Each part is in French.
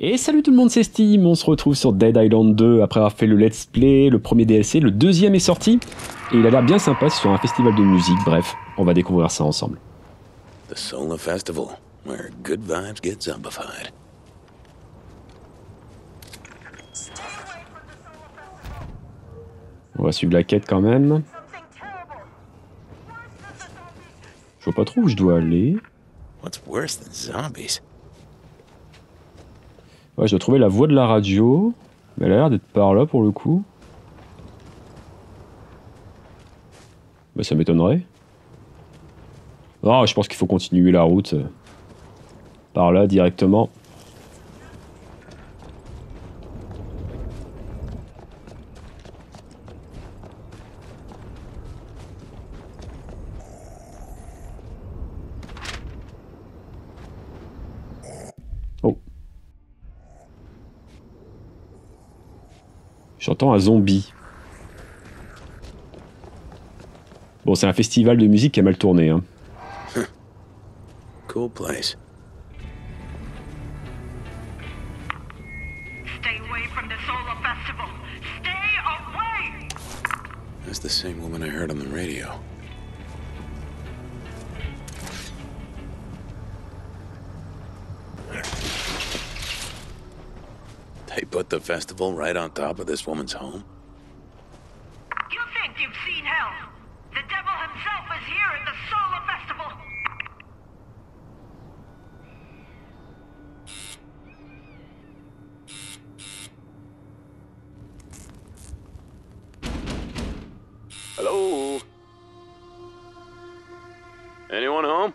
Et salut tout le monde, c'est StiM, on se retrouve sur Dead Island 2 après avoir fait le let's play, le premier DLC, le deuxième est sorti, et il a l'air bien sympa sur un festival de musique, bref, on va découvrir ça ensemble. The SOLA festival, where good vibes get zombified. On va suivre la quête quand même. Je vois pas trop où je dois aller. Ouais, je dois trouver la voie de la radio. Mais elle a l'air d'être par là pour le coup. Bah ça m'étonnerait. Ah, je pense qu'il faut continuer la route. Par là directement. J'entends un zombie. Bon, c'est un festival de musique qui a mal tourné. Hein. Cool place. Stay away from the SOLA festival. Stay away. That's the same woman I heard on the radio. They put the festival right on top of this woman's home? You think you've seen hell? The devil himself is here at the SOLA festival! Hello? Anyone home?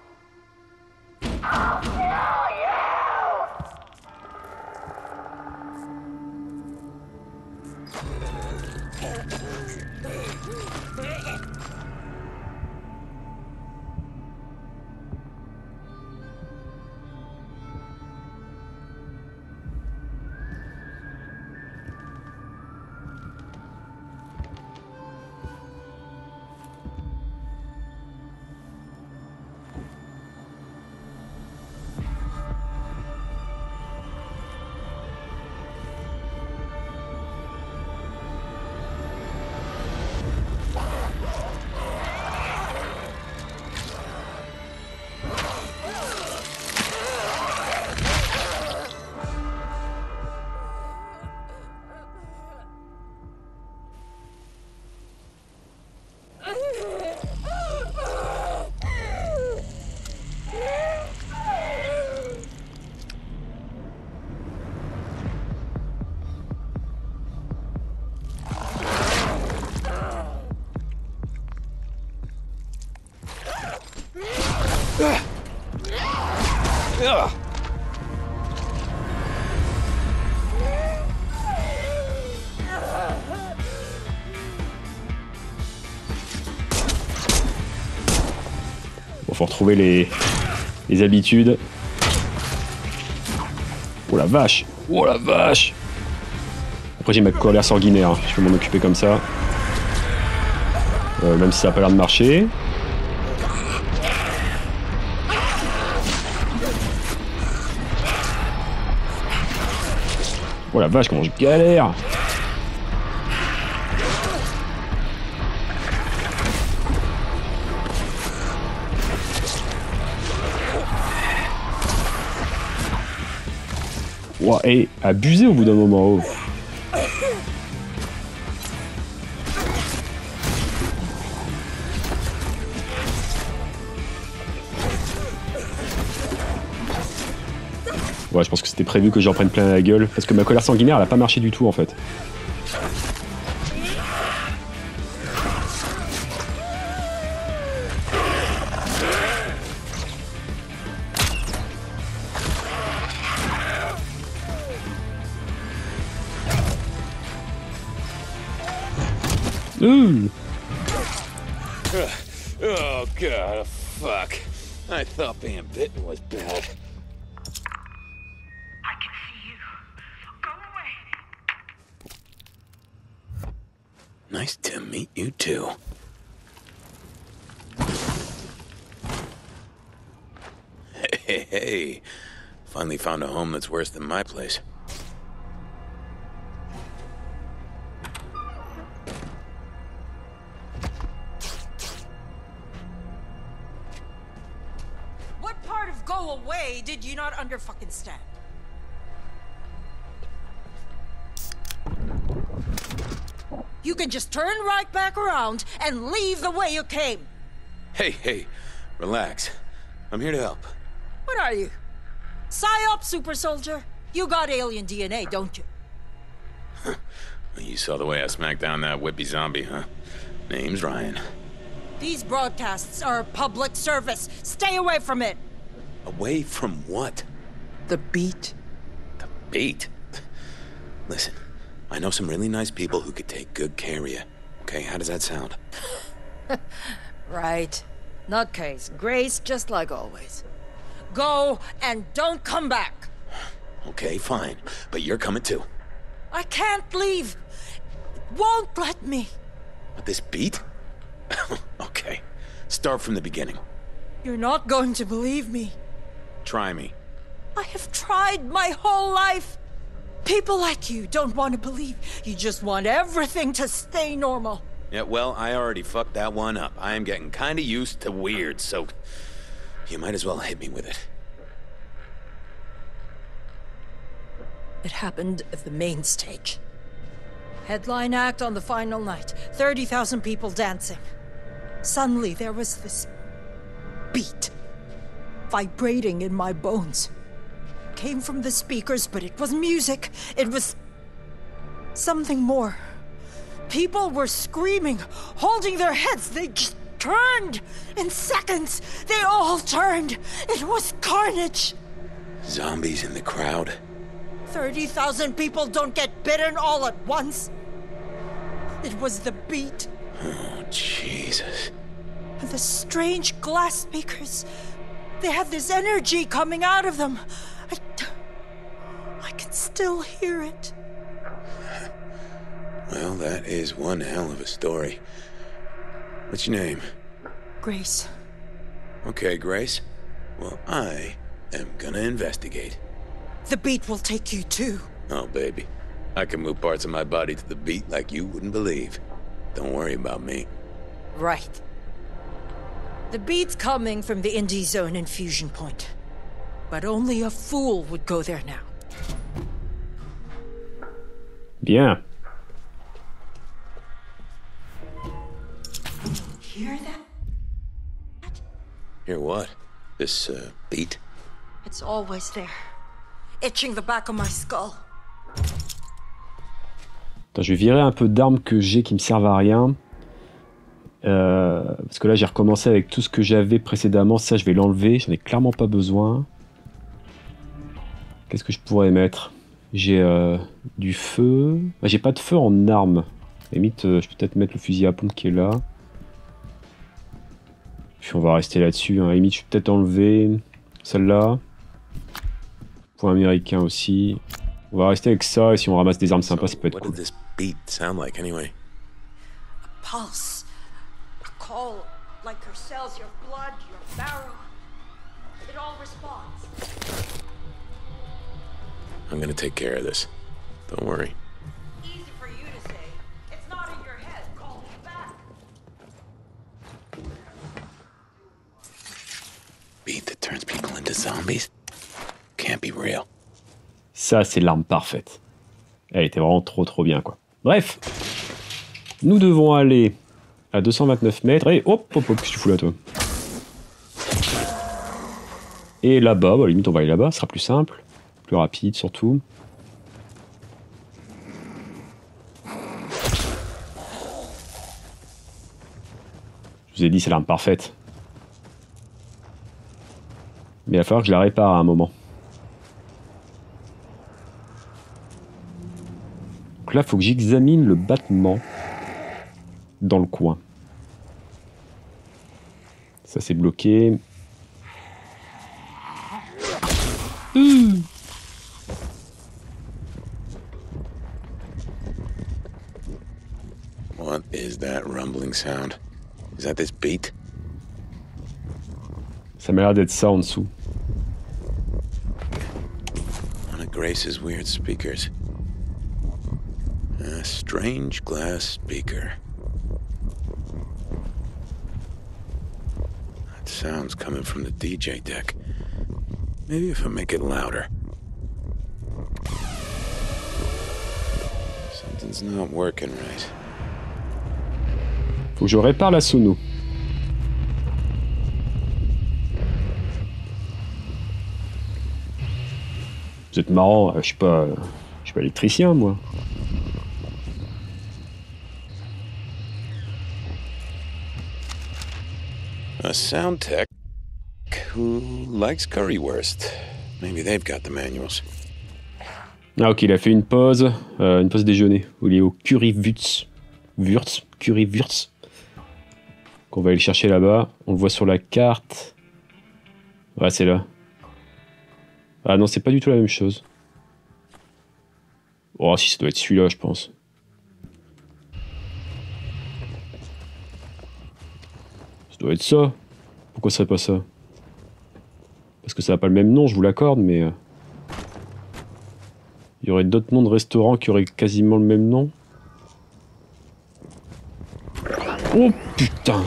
Faut retrouver les habitudes. Oh la vache! Oh la vache! Après j'ai ma colère sanguinaire, je peux m'en occuper comme ça. Même si ça n'a pas l'air de marcher. Oh la vache, comment je galère! Wow, et abusé au bout d'un moment. Oh. Ouais, je pense que c'était prévu que j'en prenne plein la gueule, parce que ma colère sanguinaire, elle a pas marché du tout en fait. Oh god, fuck. I thought being bitten was bad. I can see you. Go away. Nice to meet you too. Hey, finally found a home that's worse than my place. not under fucking StiM. You can just turn right back around and leave the way you came. Hey, hey, relax. I'm here to help. What are you? PsyOp, super soldier? You got alien DNA, don't you? You saw the way I smacked down that whippy zombie, huh? Name's Ryan. These broadcasts are a public service. Stay away from it. Away from what? The beat. The beat? Listen, I know some really nice people who could take good care of you. Okay, how does that sound? Right. Nutcase. Grace, just like always. Go and don't come back. Okay, fine. But you're coming too. I can't leave. It won't let me. With this beat? Okay. Start from the beginning. You're not going to believe me. Try me. I have tried my whole life. People like you don't want to believe. You just want everything to stay normal. Yeah, well, I already fucked that one up. I am getting kind of used to weird, so you might as well hit me with it. It happened at the main stage. Headline act on the final night. 30,000 people dancing. Suddenly there was this beat vibrating in my bones. It came from the speakers, but it was music. It was something more. People were screaming, holding their heads. They just turned. In seconds, they all turned. It was carnage. Zombies in the crowd. 30,000 people don't get bitten all at once. It was the beat. Oh, Jesus. And the strange glass speakers. They had this energy coming out of them. I can still hear it. Well, that is one hell of a story. What's your name? Grace. Okay, Grace. Well, I am gonna investigate. The beat will take you too. Oh, baby. I can move parts of my body to the beat like you wouldn't believe. Don't worry about me. Right. The beat's coming from the Indie Zone Infusion Point. But only a fool would go there now. Yeah. Hear that? Hear what? This, beat? It's always there. Itching the back of my skull. Attends, je vais virer un peu d'armes que j'ai qui me servent à rien. Parce que là, j'ai recommencé avec tout ce que j'avais précédemment. Ça, je vais l'enlever. J'en ai clairement pas besoin. Qu'est-ce que je pourrais mettre? J'ai du feu. Bah, j'ai pas de feu en armes. À la limite, je peux peut-être mettre le fusil à pompe qui est là. Puis on va rester là-dessus. Hein. À la limite, je peux peut-être enlever celle-là. Américain aussi. On va rester avec ça et si on ramasse des armes sympas, ça peut être cool. Ça, c'est l'arme parfaite. Elle était vraiment trop bien, quoi. Bref, nous devons aller à 229 mètres et hop, hop, hop, qu'est-ce que tu fous là, toi? Et là-bas, bah, limite, on va aller là-bas, ce sera plus simple, plus rapide surtout. Je vous ai dit, c'est l'arme parfaite. Mais il va falloir que je la répare à un moment. Donc là, il faut que j'examine le battement dans le coin. Ça, c'est bloqué. What is that rumbling sound? Is that this beat? Ça m'a l'air d'être ça en dessous. One of Grace's weird speakers. A strange glass speaker. That sound's coming from the DJ deck. Maybe if I make it louder. Something's not working right. Faut que je répare la sono. Vous êtes marrant, je suis pas électricien moi. A sound tech who likes currywurst. Maybe they've got the manuals. Ah ok, il a fait une pause déjeuner. Il est au currywurst, currywurst. Qu'on va aller le chercher là-bas. On le voit sur la carte. Ouais, c'est là. Ah non, c'est pas du tout la même chose. Oh si, ça doit être celui-là, je pense. Ça doit être ça. Pourquoi ce serait pas ça? Parce que ça n'a pas le même nom, je vous l'accorde, mais... Il y aurait d'autres noms de restaurants qui auraient quasiment le même nom. Oh putain!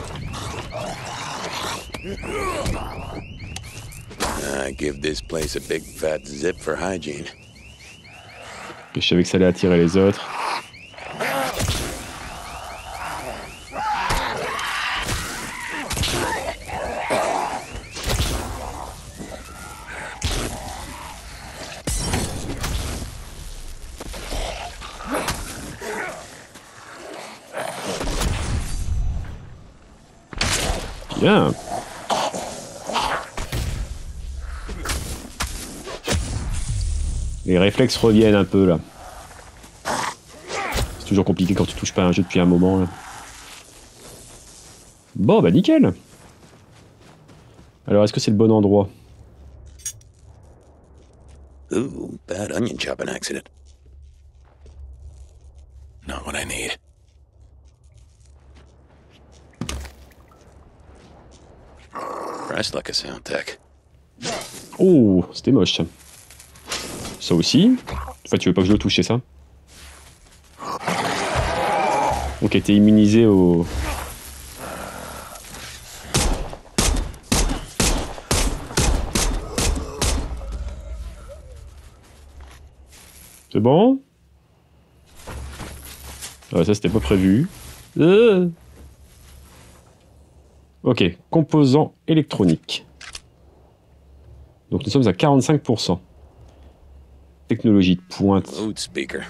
Give this place a big fat zip for hygiene. Je savais que ça allait attirer les autres. Bien. Les réflexes reviennent un peu là. C'est toujours compliqué quand tu touches pas à un jeu depuis un moment là. Bon bah nickel. Alors est-ce que c'est le bon endroit? Ooh, bad onion chopping accident. Not what I need. Rest like a sound tech. Oh, c'était moche. Ça aussi. Enfin, tu veux pas que je le touche, c'est ça? Donc, elle était immunisée au... C'est bon? Ah, ça, c'était pas prévu. Ok, composants électroniques. Donc, nous sommes à 45%. Technologie de pointe. Mood speaker.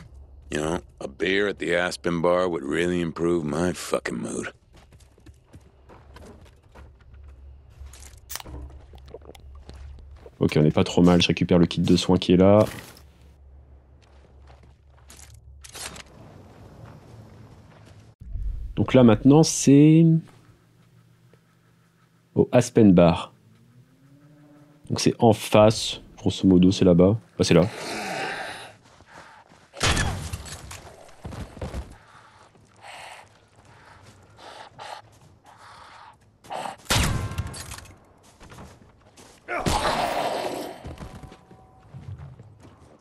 You know, a beer at the Aspen bar would really improve my fucking mood. Ok, on n'est pas trop mal. Je récupère le kit de soins qui est là. Donc là maintenant, c'est au Aspen bar. Donc c'est en face. Grosso modo, c'est là-bas. Enfin, c'est là.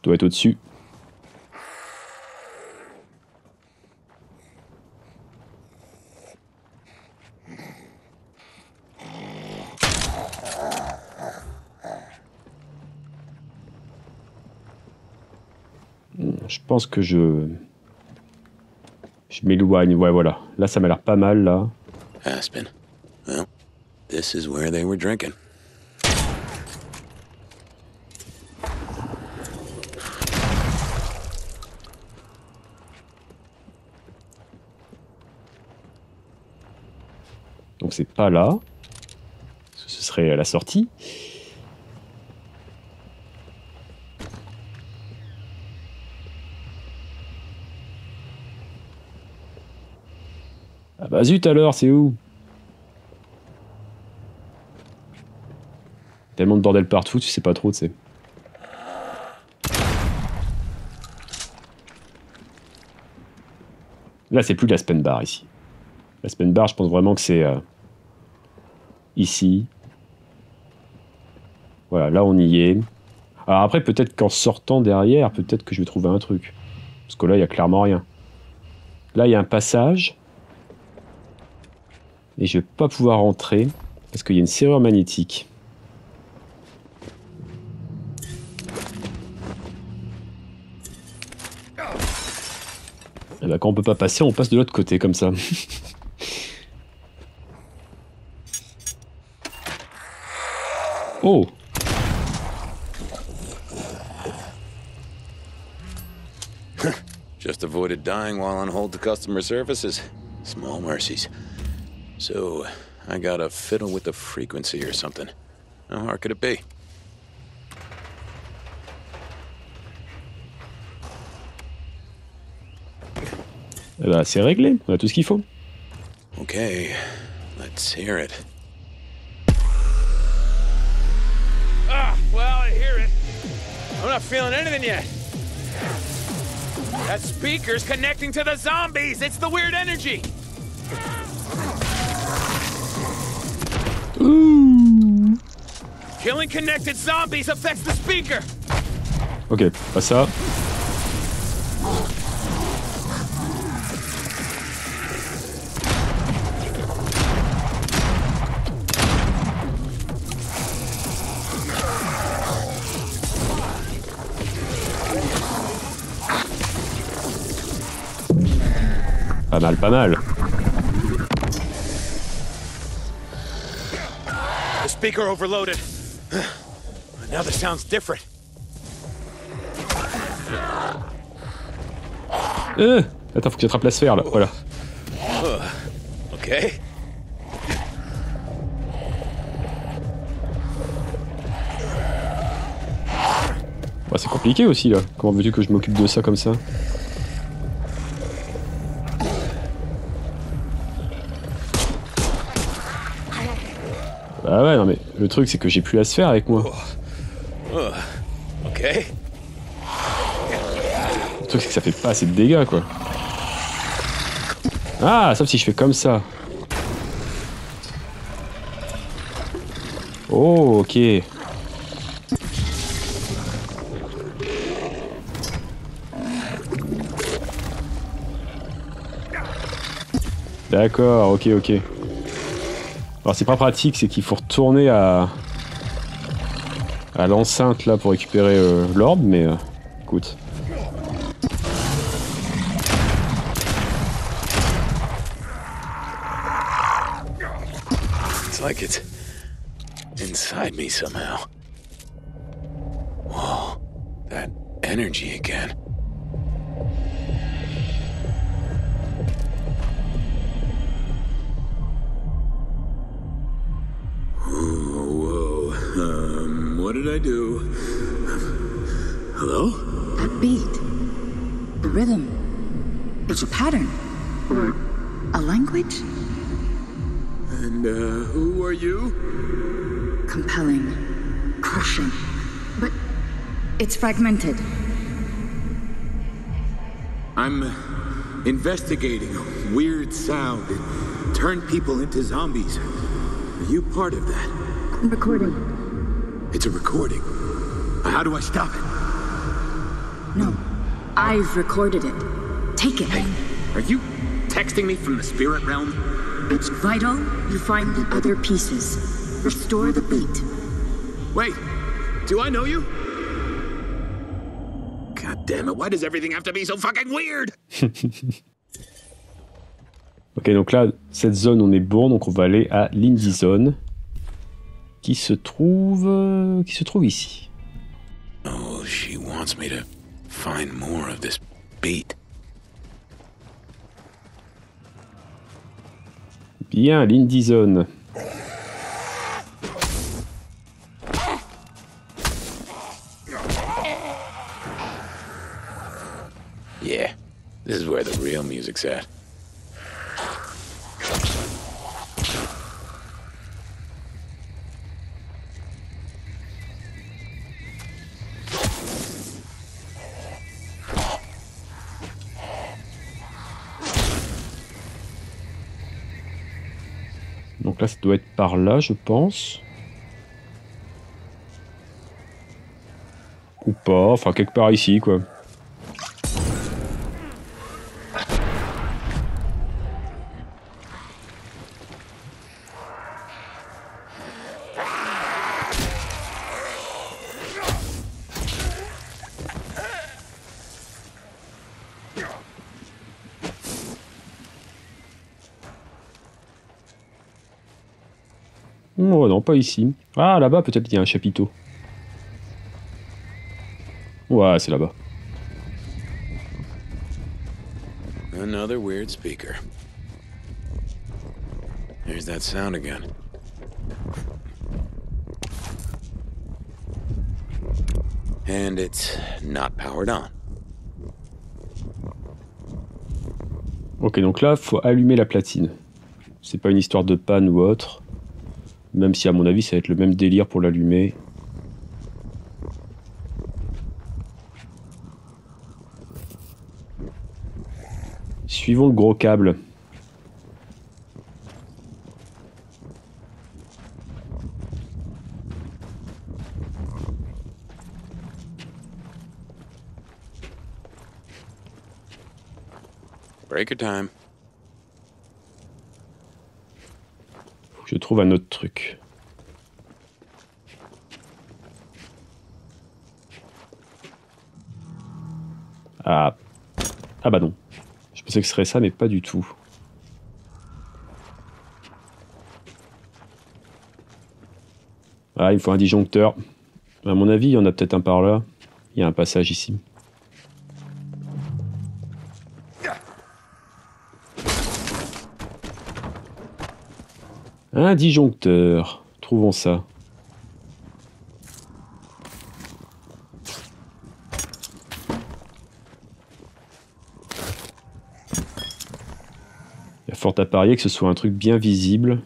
Doit être au-dessus. Je pense que je m'éloigne. Ouais, voilà. Là, ça m'a l'air pas mal, là. Aspen. Well, this is where they were drinking. Donc, c'est pas là. Parce que ce serait à la sortie. Bah zut alors, c'est où? Tellement de bordel partout, tu sais pas trop, tu sais. Là, c'est plus l'Aspen Bar, ici. L'Aspen Bar, je pense vraiment que c'est... ici. Voilà, là, on y est. Alors après, peut-être qu'en sortant derrière, peut-être que je vais trouver un truc. Parce que là, il y a clairement rien. Là, il y a un passage... Et je vais pas pouvoir rentrer parce qu'il y a une serrure magnétique. Eh ben, quand on peut pas passer, on passe de l'autre côté, comme ça. Oh! Just avoided dying while on hold to customer services. Small mercies. So, I gotta fiddle with the frequency or something. How hard could it be? Eh ben, c'est réglé. On a tout ce qu'il faut. Ok, let's hear it. Ah, well, I hear it. I'm not feeling anything yet. That speaker's connecting to the zombies. It's the weird energy. Ooh. Killing connected zombies affects the speaker. Ok, pas ça. Pas mal, pas mal. The speaker overloaded. Now the sound's different. Attends, faut que tu attrapes la sphère là, voilà. Ok. Bah, c'est compliqué aussi là. Comment veux-tu que je m'occupe de ça comme ça? Ah ouais, non mais le truc c'est que j'ai plus la sphère avec moi. Ok. Le truc c'est que ça fait pas assez de dégâts quoi. Ah, sauf si je fais comme ça. Oh, ok. D'accord, ok, ok. Alors c'est pas pratique, c'est qu'il faut retourner à l'enceinte là pour récupérer l'orbe, mais écoute. It's like it's inside me somehow. Whoa, that energy again. What did I do? Hello? That beat. The rhythm. It's a pattern. Or a language. And who are you? Compelling. Crushing. But it's fragmented. I'm investigating a weird sound that turned people into zombies. Are you part of that? I'm recording. It's a recording. How do I stop it? No, I've recorded it. Take it. Hey, are you texting me from the spirit realm? It's vital you find the other pieces. Restore the beat. Wait, do I know you? God damn it, why does everything have to be so fucking weird? Ok, donc là, cette zone, on est bon, donc on va aller à l'Indie Zone. Qui se trouve ici. Oh, she wants me to find more of this beat. Bien, l'Indie Zone. Yeah, this is where the real music's at. Donc là, ça doit être par là, je pense. Ou pas, enfin quelque part ici, quoi. Oh non, pas ici. Ah, là-bas, peut-être il y a un chapiteau. Ouais, c'est là-bas. Another weird speaker. There's that sound again. And it's not powered on. Ok, donc là, faut allumer la platine. C'est pas une histoire de panne ou autre. Même si, à mon avis, ça va être le même délire pour l'allumer. Suivons le gros câble. Breaker time. Faut que je trouve un autre truc. Ah. Ah bah non. Je pensais que ce serait ça, mais pas du tout. Ah, il me faut un disjoncteur. À mon avis, il y en a peut-être un par là. Il y a un passage ici. Un disjoncteur. Trouvons ça. Il y a fort à parier que ce soit un truc bien visible.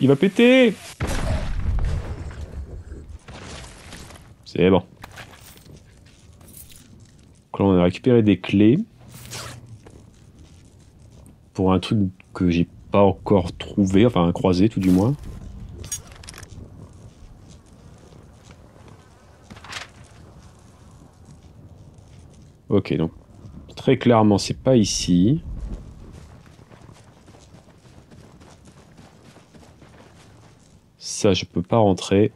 Il va péter! C'est bon. Donc là, on a récupéré des clés. Pour un truc que j'ai pas encore trouvé, enfin croisé tout du moins. Ok, donc très clairement, c'est pas ici. Ça, je peux pas rentrer.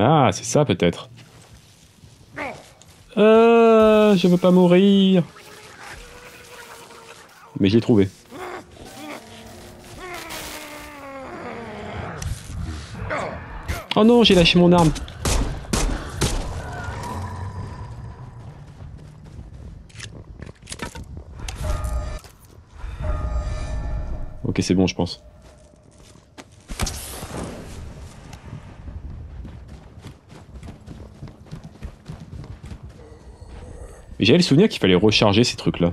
Ah, c'est ça peut-être. Je veux pas mourir. Mais je l'ai trouvé. Oh non, j'ai lâché mon arme. Ok, c'est bon, je pense. J'avais le souvenir qu'il fallait recharger ces trucs-là.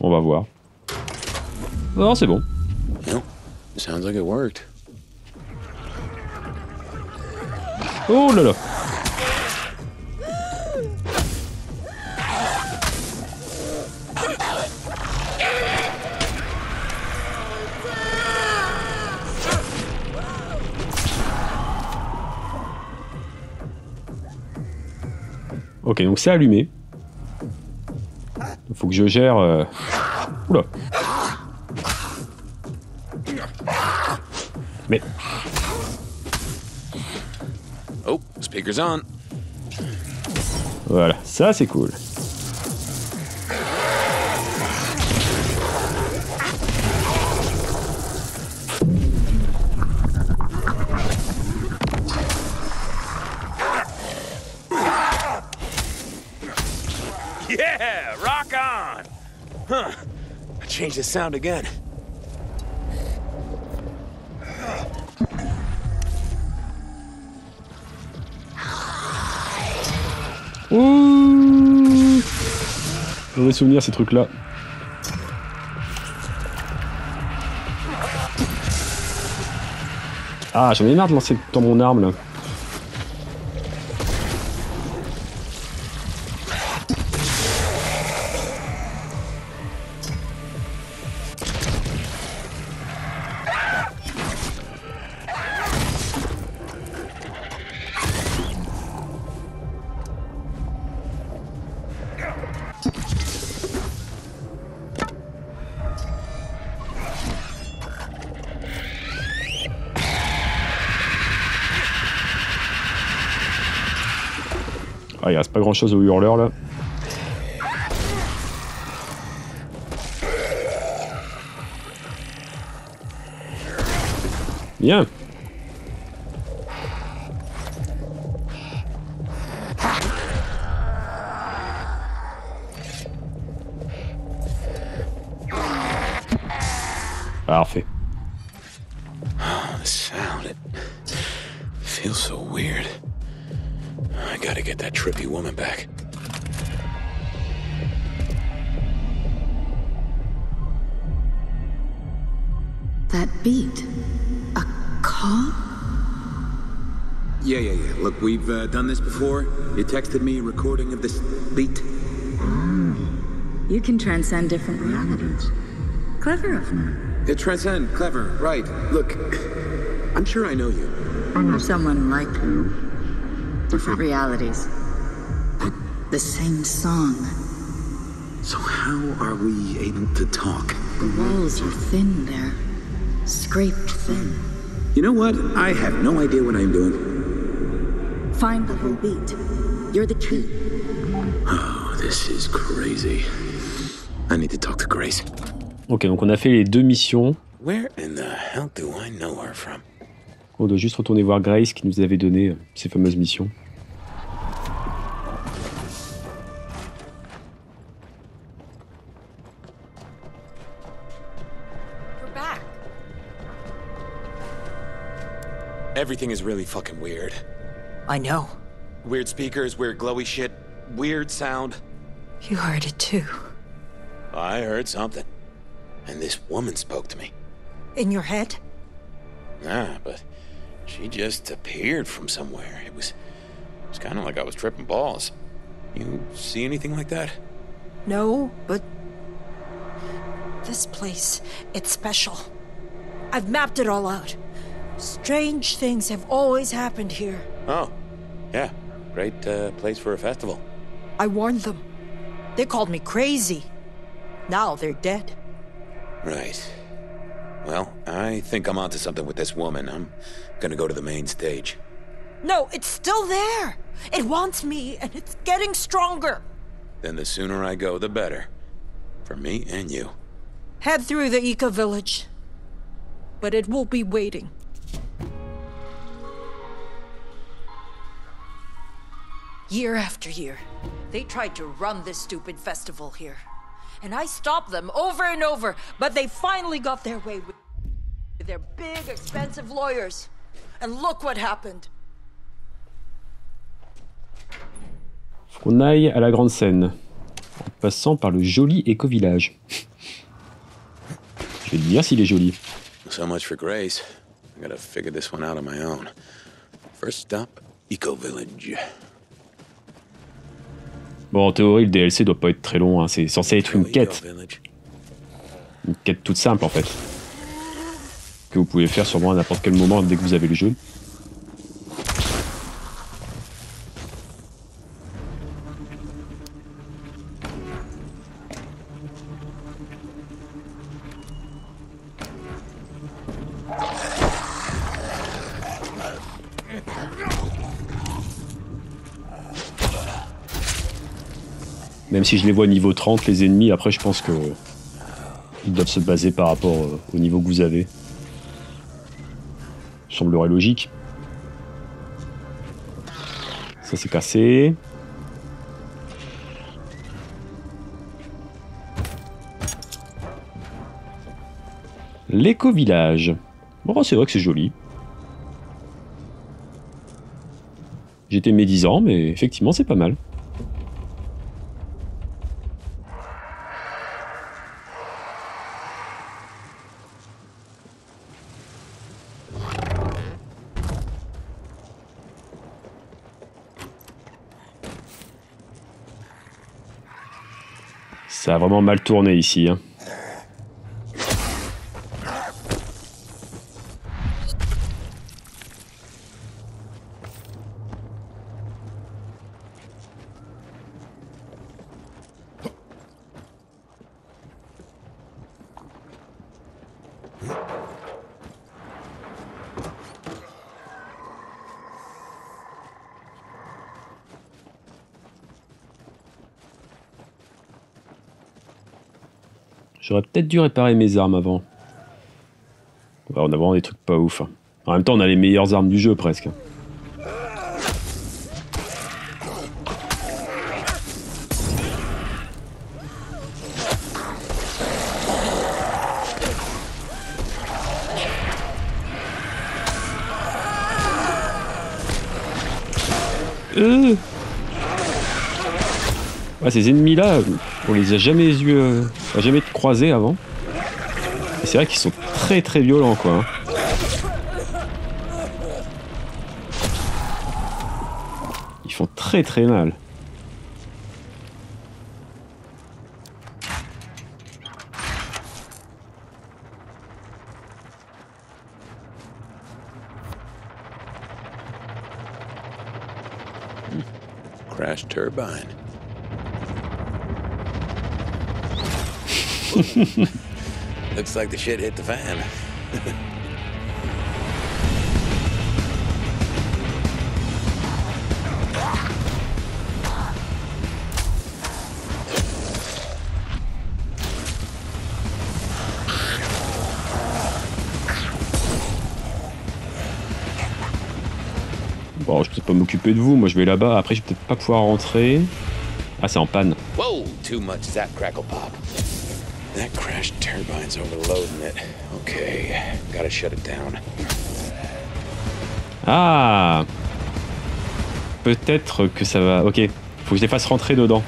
On va voir. Non, c'est bon. Non, sounds like it worked. Oh là là. Ok, donc c'est allumé. Il faut que je gère... Oula. Mais... Oh, speakers on. Voilà, ça c'est cool. Change the sound again. Ouh, j'ai des souvenirs ces trucs-là. Ah, j'en ai marre de lancer dans mon arme là. Ah, il reste pas grand chose au hurleur là. Bien. Parfait. Trippy woman back. That beat, a call? Yeah. Look, we've done this before. You texted me a recording of this beat. Oh. You can transcend different realities. Clever of me. Yeah, transcend, clever, right. Look, I'm sure I know you. I know someone like you. Different realities. The same song. So how are we able to talk? The walls are thin there. Scraped thin. You know what? I have no idea what I'm doing. Find the whole beat. You're the key. Oh, this is crazy. I need to talk to Grace. Ok, donc on a fait les deux missions. Where in the hell do I know her from? On doit juste retourner voir Grace qui nous avait donné ces fameuses missions. Everything is really fucking weird. I know. Weird speakers, weird glowy shit, weird sound. You heard it too. I heard something. And this woman spoke to me. In your head? Nah, but she just appeared from somewhere. It was kind of like I was tripping balls. You see anything like that? No, but this place, it's special. I've mapped it all out. Strange things have always happened here. Oh, yeah. Great place for a festival. I warned them. They called me crazy. Now they're dead. Right. Well, I think I'm onto something with this woman. I'm gonna go to the main stage. No, it's still there. It wants me, and it's getting stronger. Then the sooner I go, the better. For me and you. Head through the eco-village. But it will be waiting. Year after year, they tried to run this stupid festival here. And I stopped them over and over, but they finally got their way with their big, expensive lawyers. And look what happened. Faut qu'on aille à la grande scène, en passant par le joli éco-village. Je vais te dire s'il est joli. So much for Grace. I gotta figure this one out on my own. First stop, eco-village. Bon, en théorie, le DLC doit pas être très long, hein. C'est censé être une quête. Une quête toute simple, en fait. Que vous pouvez faire sûrement à n'importe quel moment, dès que vous avez le jeu. Même si je les vois niveau 30, les ennemis, après je pense que ils doivent se baser par rapport au niveau que vous avez. Ça semblerait logique. Ça s'est cassé. L'éco-village. Bon, c'est vrai que c'est joli. J'étais médisant, mais effectivement c'est pas mal. Ça a vraiment mal tourné ici. Hein. J'aurais peut-être dû réparer mes armes avant. Ouais, on a vraiment des trucs pas ouf. En même temps, on a les meilleures armes du jeu, presque. Ouais, ces ennemis-là... On les a jamais eu, jamais croisés avant. Et c'est vrai qu'ils sont très violents, quoi. Ils font très mal. Crash turbine. Looks like the shit hit the fan. Bon, je peux pas m'occuper de vous, moi je vais là-bas, après je vais peut-être pas pouvoir rentrer. Ah, c'est en panne. Whoa, too much zap crackle pop. That crash turbine's overloading it. Okay, gotta shut it down. Ah, peut-être que ça va. Ok, faut que je les fasse rentrer dedans.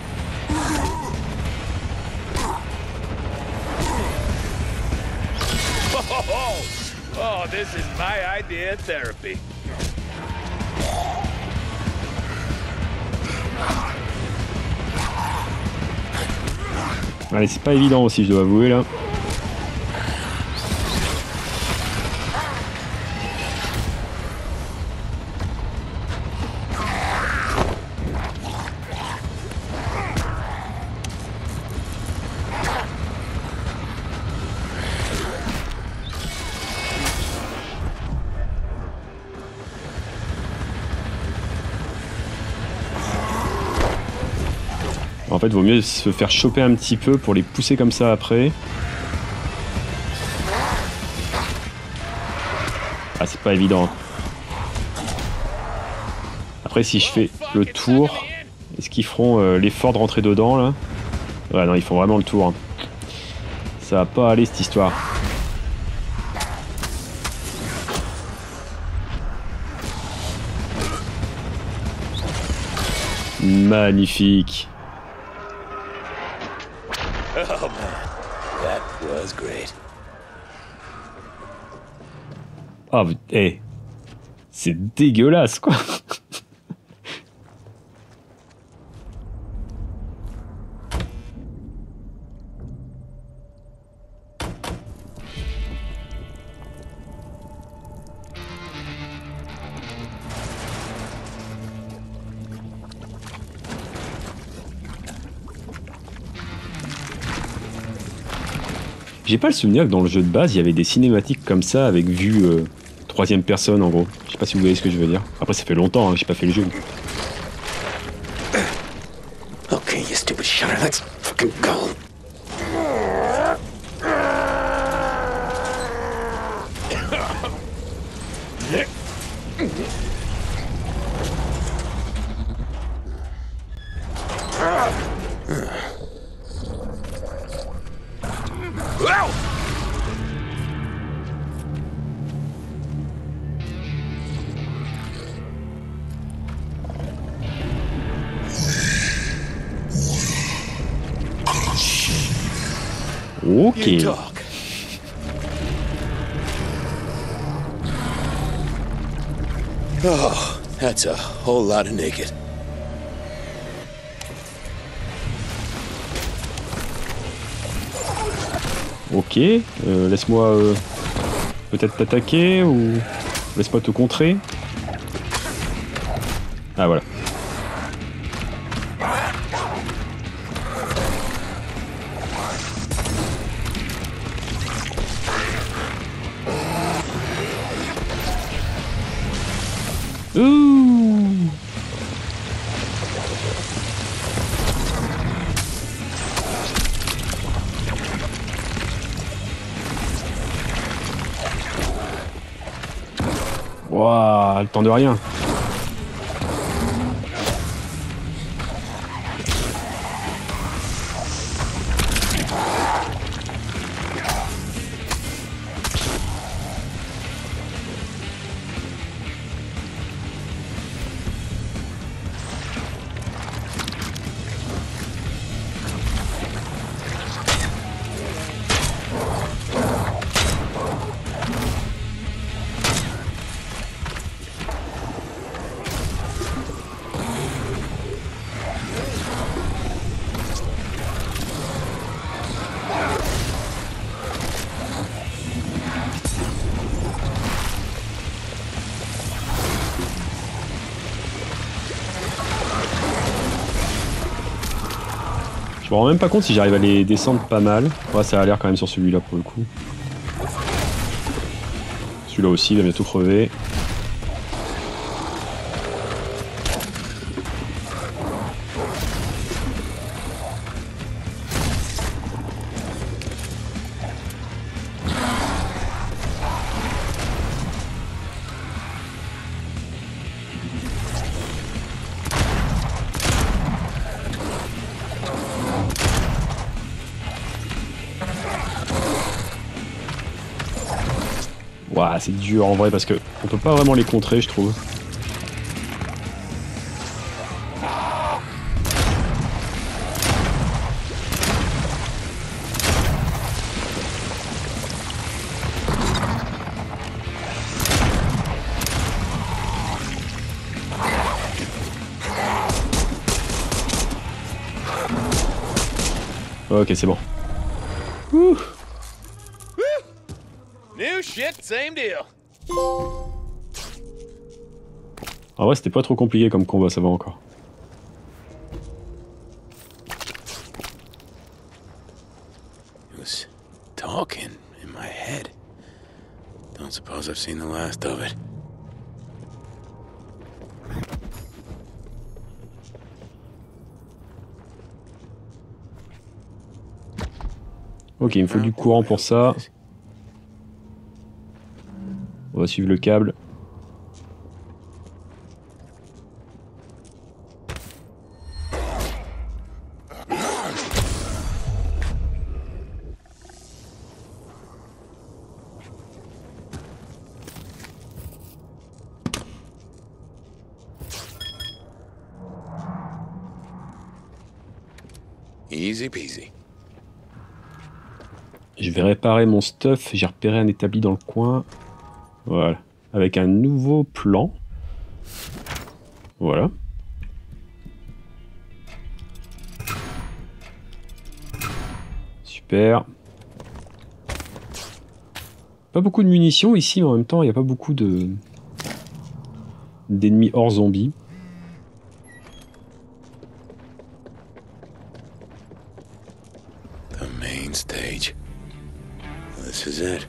Oh, this is my idea of therapy. Allez, c'est pas évident aussi, je dois avouer, là. En fait, il vaut mieux se faire choper un petit peu pour les pousser comme ça après. Ah, c'est pas évident. Après, si je fais le tour, est-ce qu'ils feront l'effort de rentrer dedans, là? Ouais, non, ils font vraiment le tour. Ça va pas aller, cette histoire. Magnifique. Oh man, that was great. Ah, oh, hey. C'est dégueulasse, quoi. J'ai pas le souvenir que dans le jeu de base, il y avait des cinématiques comme ça avec vue troisième personne en gros. Je sais pas si vous voyez ce que je veux dire. Après, ça fait longtemps, hein, j'ai pas fait le jeu. Ok, you stupid shutter, let's fucking go. Ok. Oh, that's a whole lot of naked. Ok, laisse-moi peut-être t'attaquer ou laisse-moi te contrer. Ah voilà. Ouh. Wouah, le temps de rien. Je me rends même pas compte si j'arrive à les descendre pas mal. Ouais, ça a l'air quand même sur celui-là pour le coup. Celui-là aussi, il va bientôt crever. Waouh, c'est dur en vrai parce que on peut pas vraiment les contrer, je trouve. Ok, c'est bon. Ouh. New shit, same deal. En vrai, c'était pas trop compliqué comme combat, ça va encore. It was talking in my head. Don't suppose I've seen the last of it. Ok, il me faut du courant pour ça. On va suivre le câble. Easy peasy. Je vais réparer mon stuff. J'ai repéré un établi dans le coin. Voilà, avec un nouveau plan. Voilà. Super. Pas beaucoup de munitions ici, mais en même temps, il n'y a pas beaucoup de d'ennemis hors zombies. The main stage. This is it.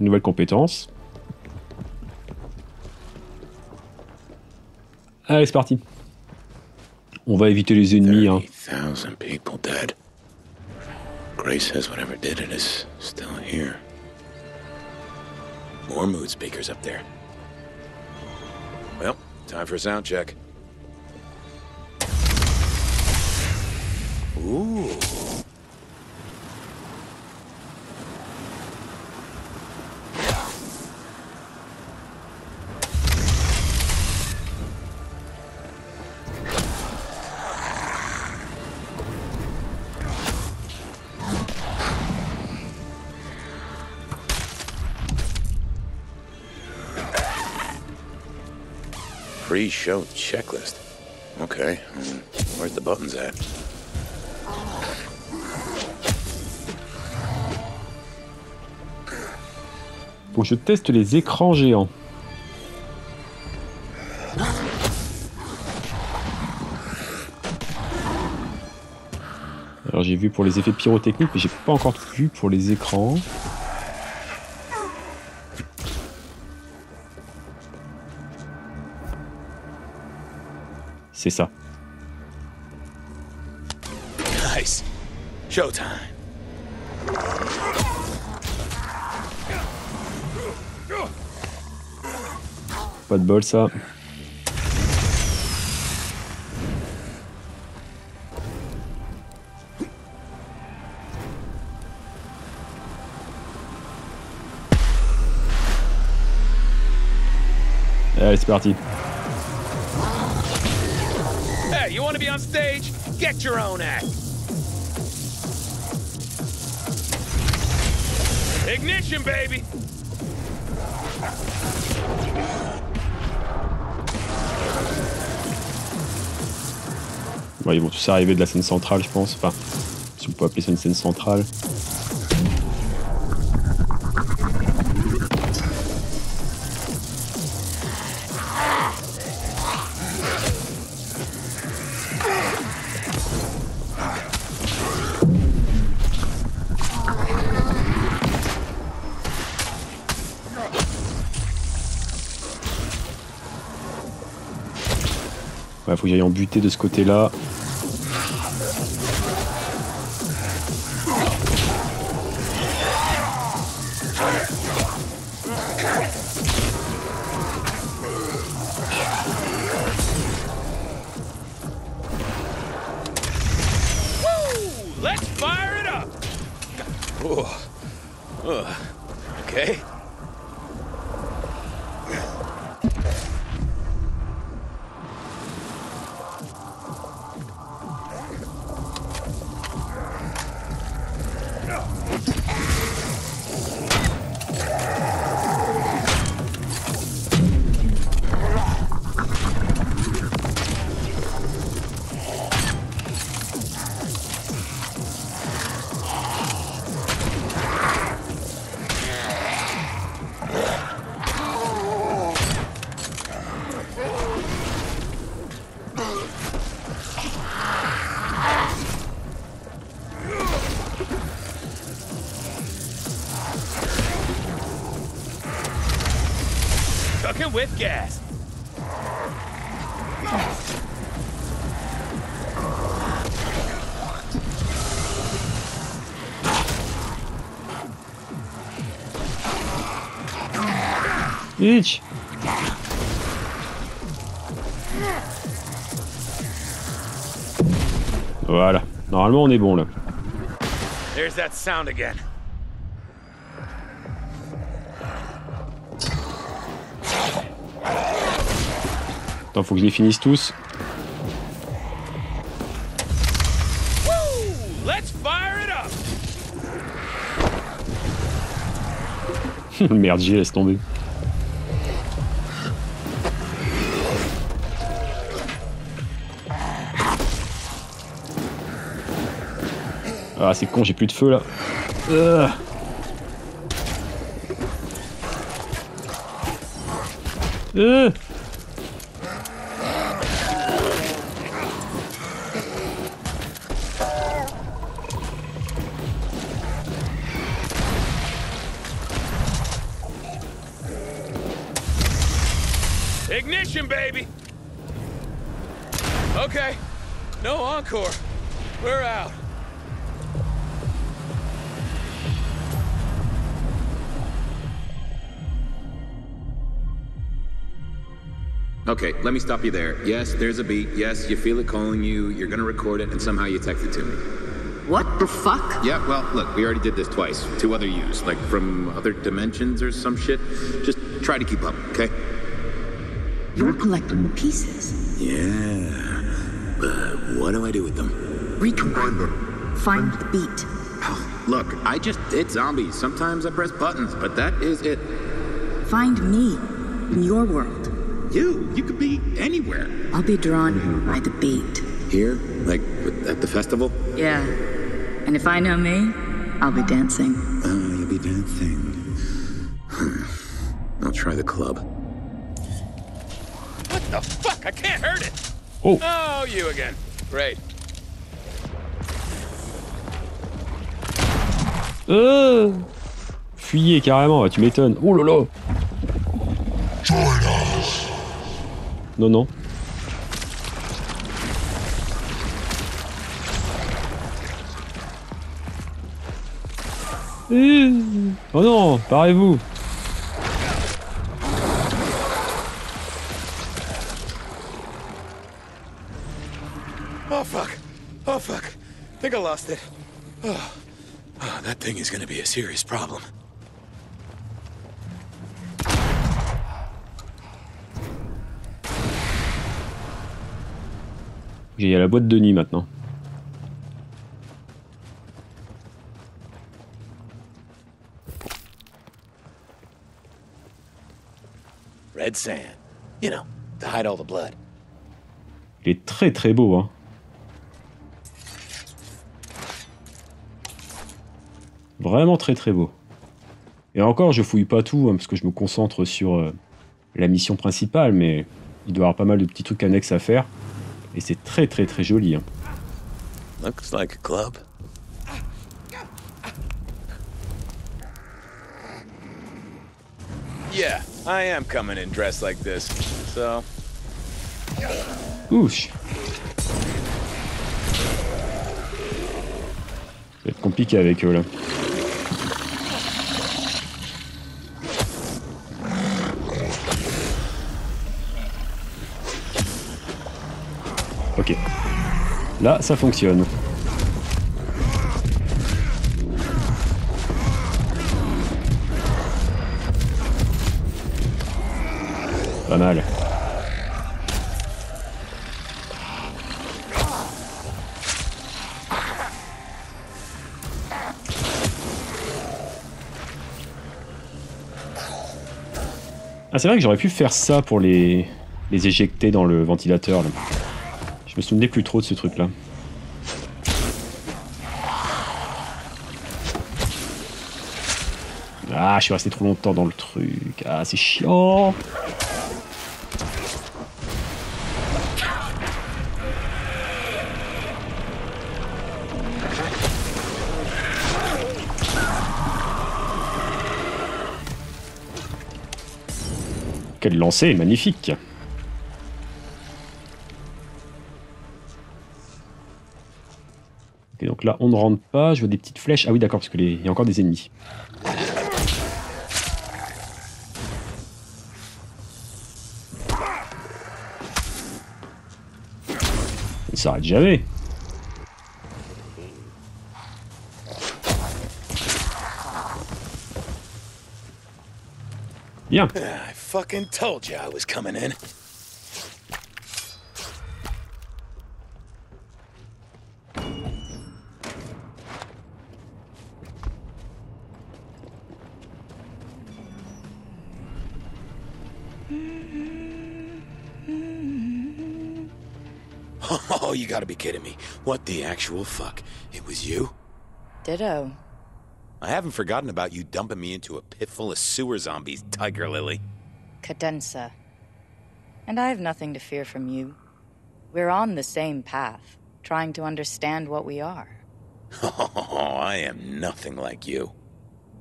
Nouvelle compétence. Allez, c'est parti. On va éviter les ennemis. Hein. Grace says whatever did it is still here. More mood speakers up there. Well, time for a sound check. Ooh. Pre-show checklist. Okay. Where's the buttons at? Bon, je teste les écrans géants. Alors j'ai vu pour les effets pyrotechniques, mais j'ai pas encore tout vu pour les écrans. C'est ça. Nice. Showtime. Pas de bol ça. Allez, c'est parti. You want to be on stage? Get your own act. Ignition, baby. Bon, ils vont tous arriver de la scène centrale, je pense. Enfin, si on peut appeler ça une scène centrale. Il faut que j'aille en buter de ce côté-là. Let's fire it up. Okay. With gas. Each. Voilà. Normalement, on est bon là. There's that sound again. Attends, faut que je les finisse tous. Merde, j'y laisse tomber. Ah, c'est con, j'ai plus de feu là. Ignition, baby. Okay, no encore. We're out. Okay, let me stop you there. Yes, there's a beat. Yes, you feel it calling you. You're gonna record it, and somehow you text it to me. What the fuck? Yeah, well, look, we already did this twice. Two other yous, like from other dimensions or some shit. Just try to keep up, okay? You're collecting the pieces. Yeah, but what do I do with them? Recombine them. Find the beat. Oh, look, I just did zombies. Sometimes I press buttons, but that is it. Find me in your world. You could be anywhere. I'll be drawn here by the beat. Here? Like at the festival? Yeah. And if I know me, I'll be dancing. Oh, you'll be dancing. I'll try the club. What the fuck? I can't hurt it! Oh. Oh, you again. Great. Fuyez carrément, tu m'étonnes. Oh là là. Non, non. Oh non, parez-vous. Oh fuck. Oh fuck. I think I lost it. Oh. Oh, that thing is going to be a serious problem. J'ai à la boîte de nuit maintenant. Red sand, you know, to hide all the blood. Il est très très beau, hein. Vraiment très très beau. Et encore, je fouille pas tout, hein, parce que je me concentre sur la mission principale, mais il doit y avoir pas mal de petits trucs annexes à faire. Et c'est très très très joli. Hein. Looks like a club. Yeah, I am coming in dressed like this. So. Ouch. Ça va être compliqué avec eux là. Ok. Là, ça fonctionne. Pas mal. Ah, c'est vrai que j'aurais pu faire ça pour les éjecter dans le ventilateur là. Je me souvenais plus trop de ce truc là. Ah, je suis resté trop longtemps dans le truc. Ah, c'est chiant. Quel lancer magnifique. Donc là, on ne rentre pas, je vois des petites flèches. Ah oui, d'accord, parce que il y a encore des ennemis. Il s'arrête jamais. Bien. I fucking told you I was coming in. You gotta be kidding me. What the actual fuck? It was you? Ditto. I haven't forgotten about you dumping me into a pit full of sewer zombies, Tiger Lily. Cadenza. And I have nothing to fear from you. We're on the same path, trying to understand what we are. Oh, I am nothing like you.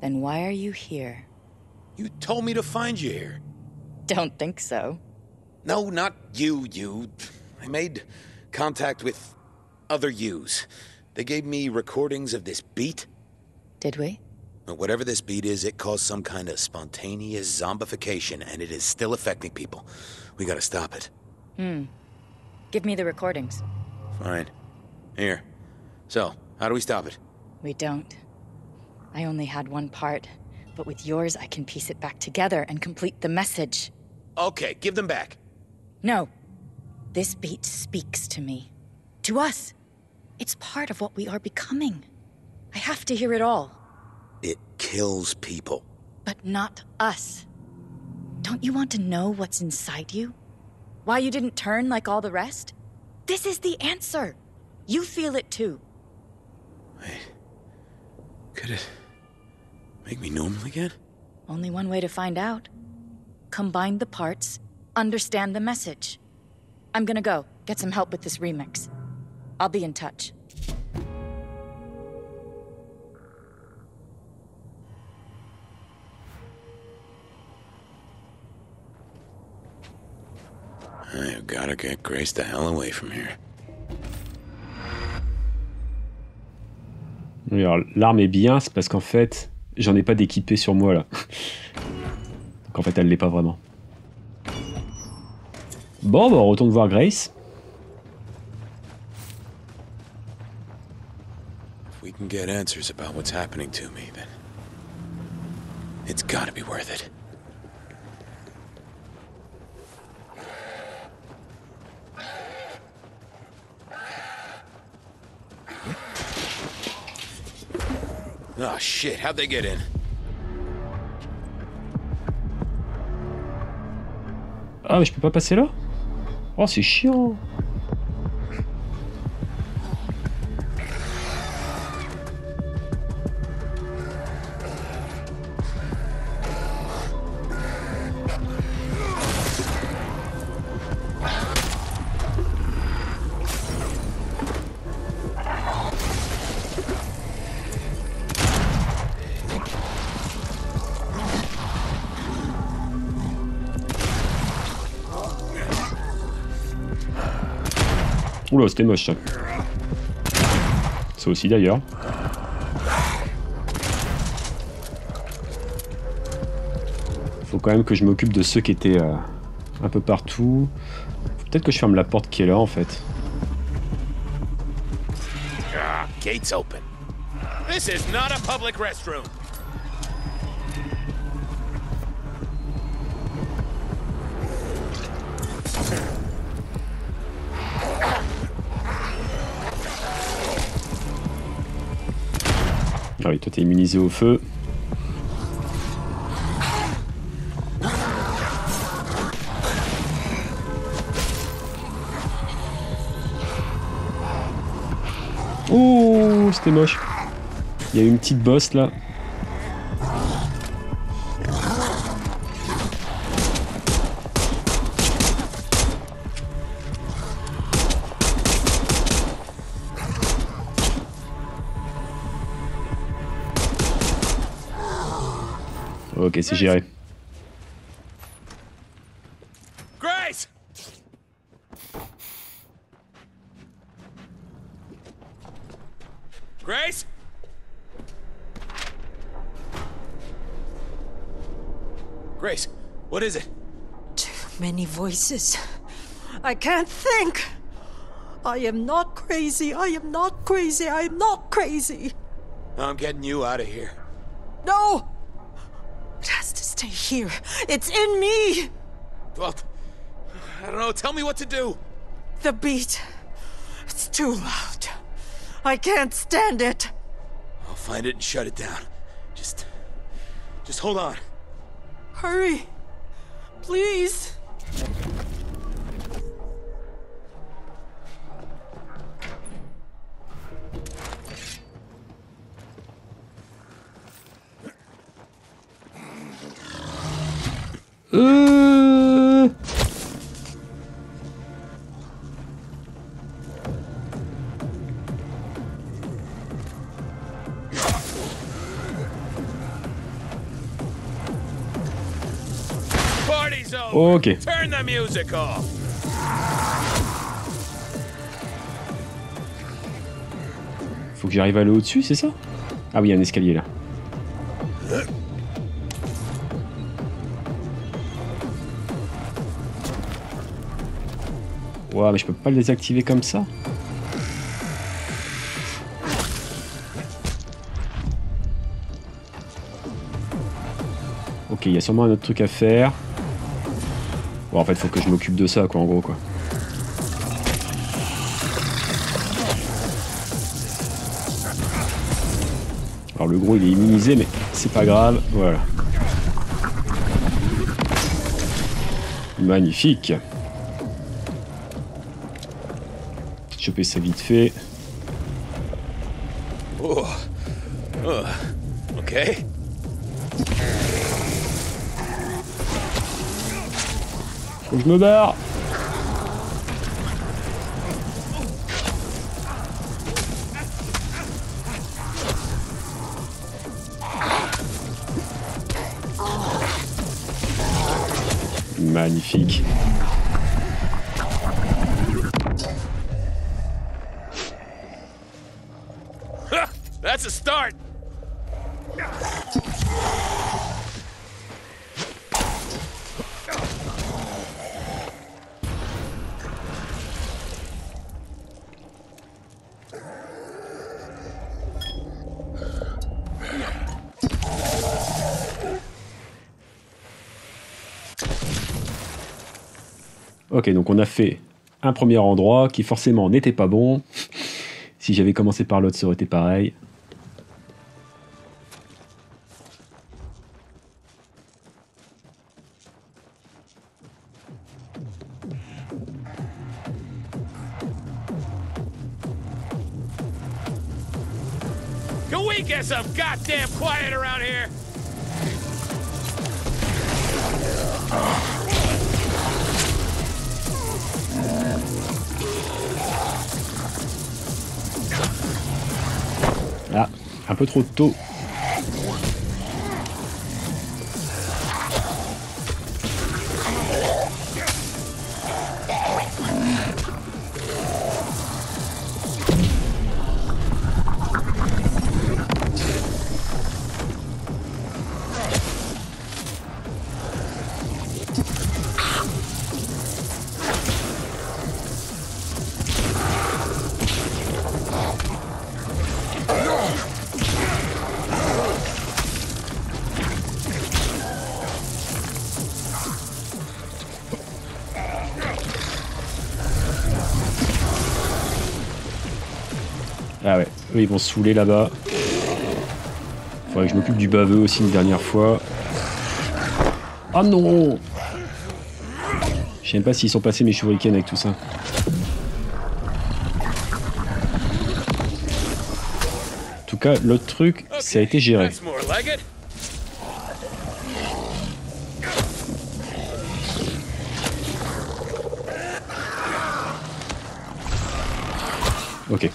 Then why are you here? You told me to find you here. Don't think so. No, not you, I made contact with other yous. They gave me recordings of this beat. Did we? Whatever this beat is, it caused some kind of spontaneous zombification, and it is still affecting people. We gotta stop it. Give me the recordings. Fine. Here. So, how do we stop it? We don't. I only had one part, but with yours I can piece it back together and complete the message. Okay, give them back. No. This beat speaks to me. To us. It's part of what we are becoming. I have to hear it all. It kills people. But not us. Don't you want to know what's inside you? Why you didn't turn like all the rest? This is the answer. You feel it too. Wait. Could it make me normal again? Only one way to find out. Combine the parts, understand the message. I'm gonna go get some help with this remix. I'll be in touch. I've gotta get Grace the hell away from here. Oui, alors l'arme est bien, c'est parce qu'en fait, j'en ai pas d'équipée sur moi là. Donc en fait, elle l'est pas vraiment. Bon, bah, on retourne voir Grace. If we can get answers about what's happening to me, then it's gotta be worth it. Oh shit, how'd they get in? Ah mais je peux pas passer là? Oh c'est chiant. Oula, c'était moche ça. Ça aussi d'ailleurs. Faut quand même que je m'occupe de ceux qui étaient un peu partout. Peut-être que je ferme la porte qui est là en fait. Ah, gates open. This is not a public restroom. Ah oui, toi t'es immunisé au feu. Ouh, c'était moche. Il y a eu une petite bosse là. Ok, c'est géré. Grace! Grace! Grace, what is it? Too many voices. I can't think. I am not crazy. I am not crazy. I am not crazy. I'm getting you out of here. No! Here. It's in me! Well, I don't know. Tell me what to do. The beat. It's too loud. I can't stand it. I'll find it and shut it down. Just hold on. Hurry. Please. Ok. Turn the music off. Faut que j'arrive à aller au-dessus, c'est ça? Ah oui, il y a un escalier là. Ouah, mais je peux pas le désactiver comme ça. Ok, il y a sûrement un autre truc à faire. Bon, en fait, faut que je m'occupe de ça, quoi, en gros, quoi. Alors, le gros, il est immunisé, mais c'est pas grave. Voilà. Magnifique. choper ça vite fait. Oh. Oh. Ok. Faut que je me barre. Magnifique. That's a start. Ok, donc on a fait un premier endroit qui forcément n'était pas bon. Si j'avais commencé par l'autre, ça aurait été pareil. Can we get some goddamn quiet around here? Ah, un peu trop tôt. Ah ouais, eux ils vont se saouler là-bas. Faudrait que je m'occupe du baveux aussi une dernière fois. Oh non! Je sais même pas s'ils sont passés mes shurikens avec tout ça. En tout cas, l'autre truc, ça a été géré. Ok.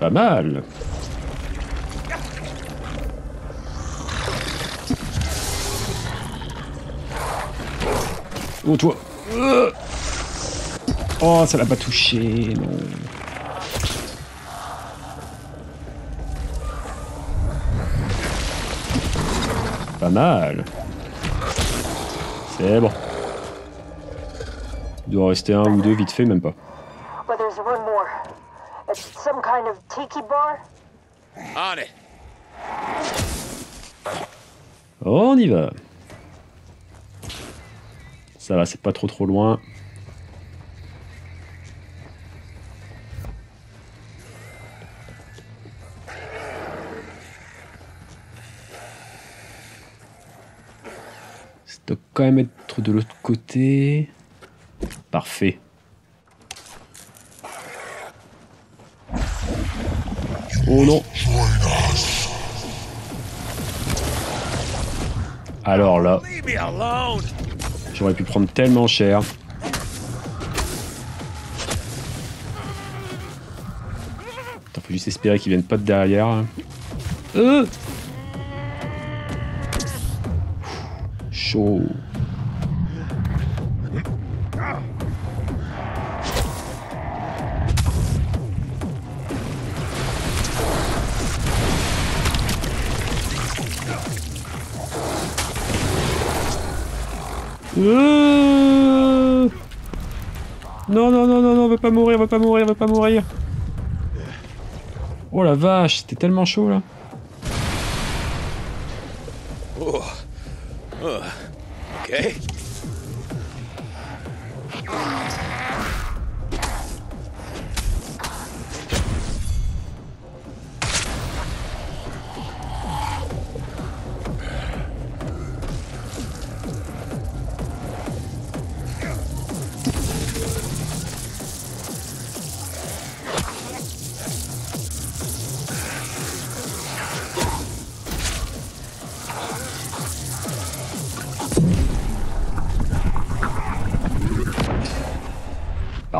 Pas mal. Oh toi. Oh ça l'a pas touché, non. Pas mal. C'est bon. Il doit en rester un ou deux vite fait, même pas. Some kind of tiki bar? On it. On y va. Ça va, c'est pas trop loin. Ça doit quand même être de l'autre côté. Parfait. Oh non! Alors là, j'aurais pu prendre tellement cher. Attends, faut juste espérer qu'ils viennent pas de derrière. Chaud. Non, non, non, non, non, on veut pas mourir, on veut pas mourir, on veut pas mourir. Oh la vache, c'était tellement chaud là. Oh. Oh. Ok.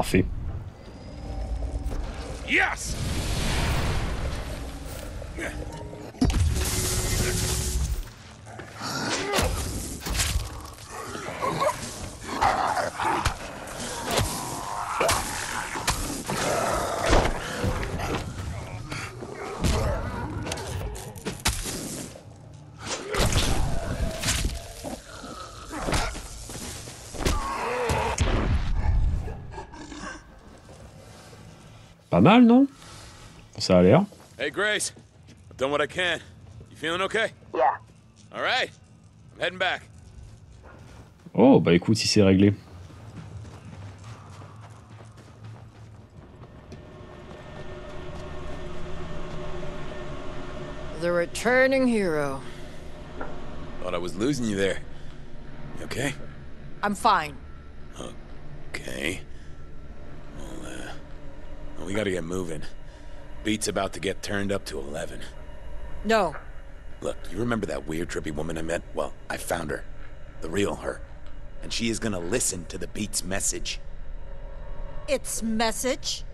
Parfait. Yes! Pas mal, non? Ça a l'air. Hey Grace, I've done what I can. You feeling okay? Yeah. All right. I'm heading back. Oh, bah écoute, si c'est réglé. The returning hero. Thought I was losing you there. You okay? I'm fine. Okay. We gotta get moving. Beat's about to get turned up to 11. No. Look, you remember that weird, trippy woman I met? Well, I found her. The real her. And she is gonna listen to the Beat's message. Its message?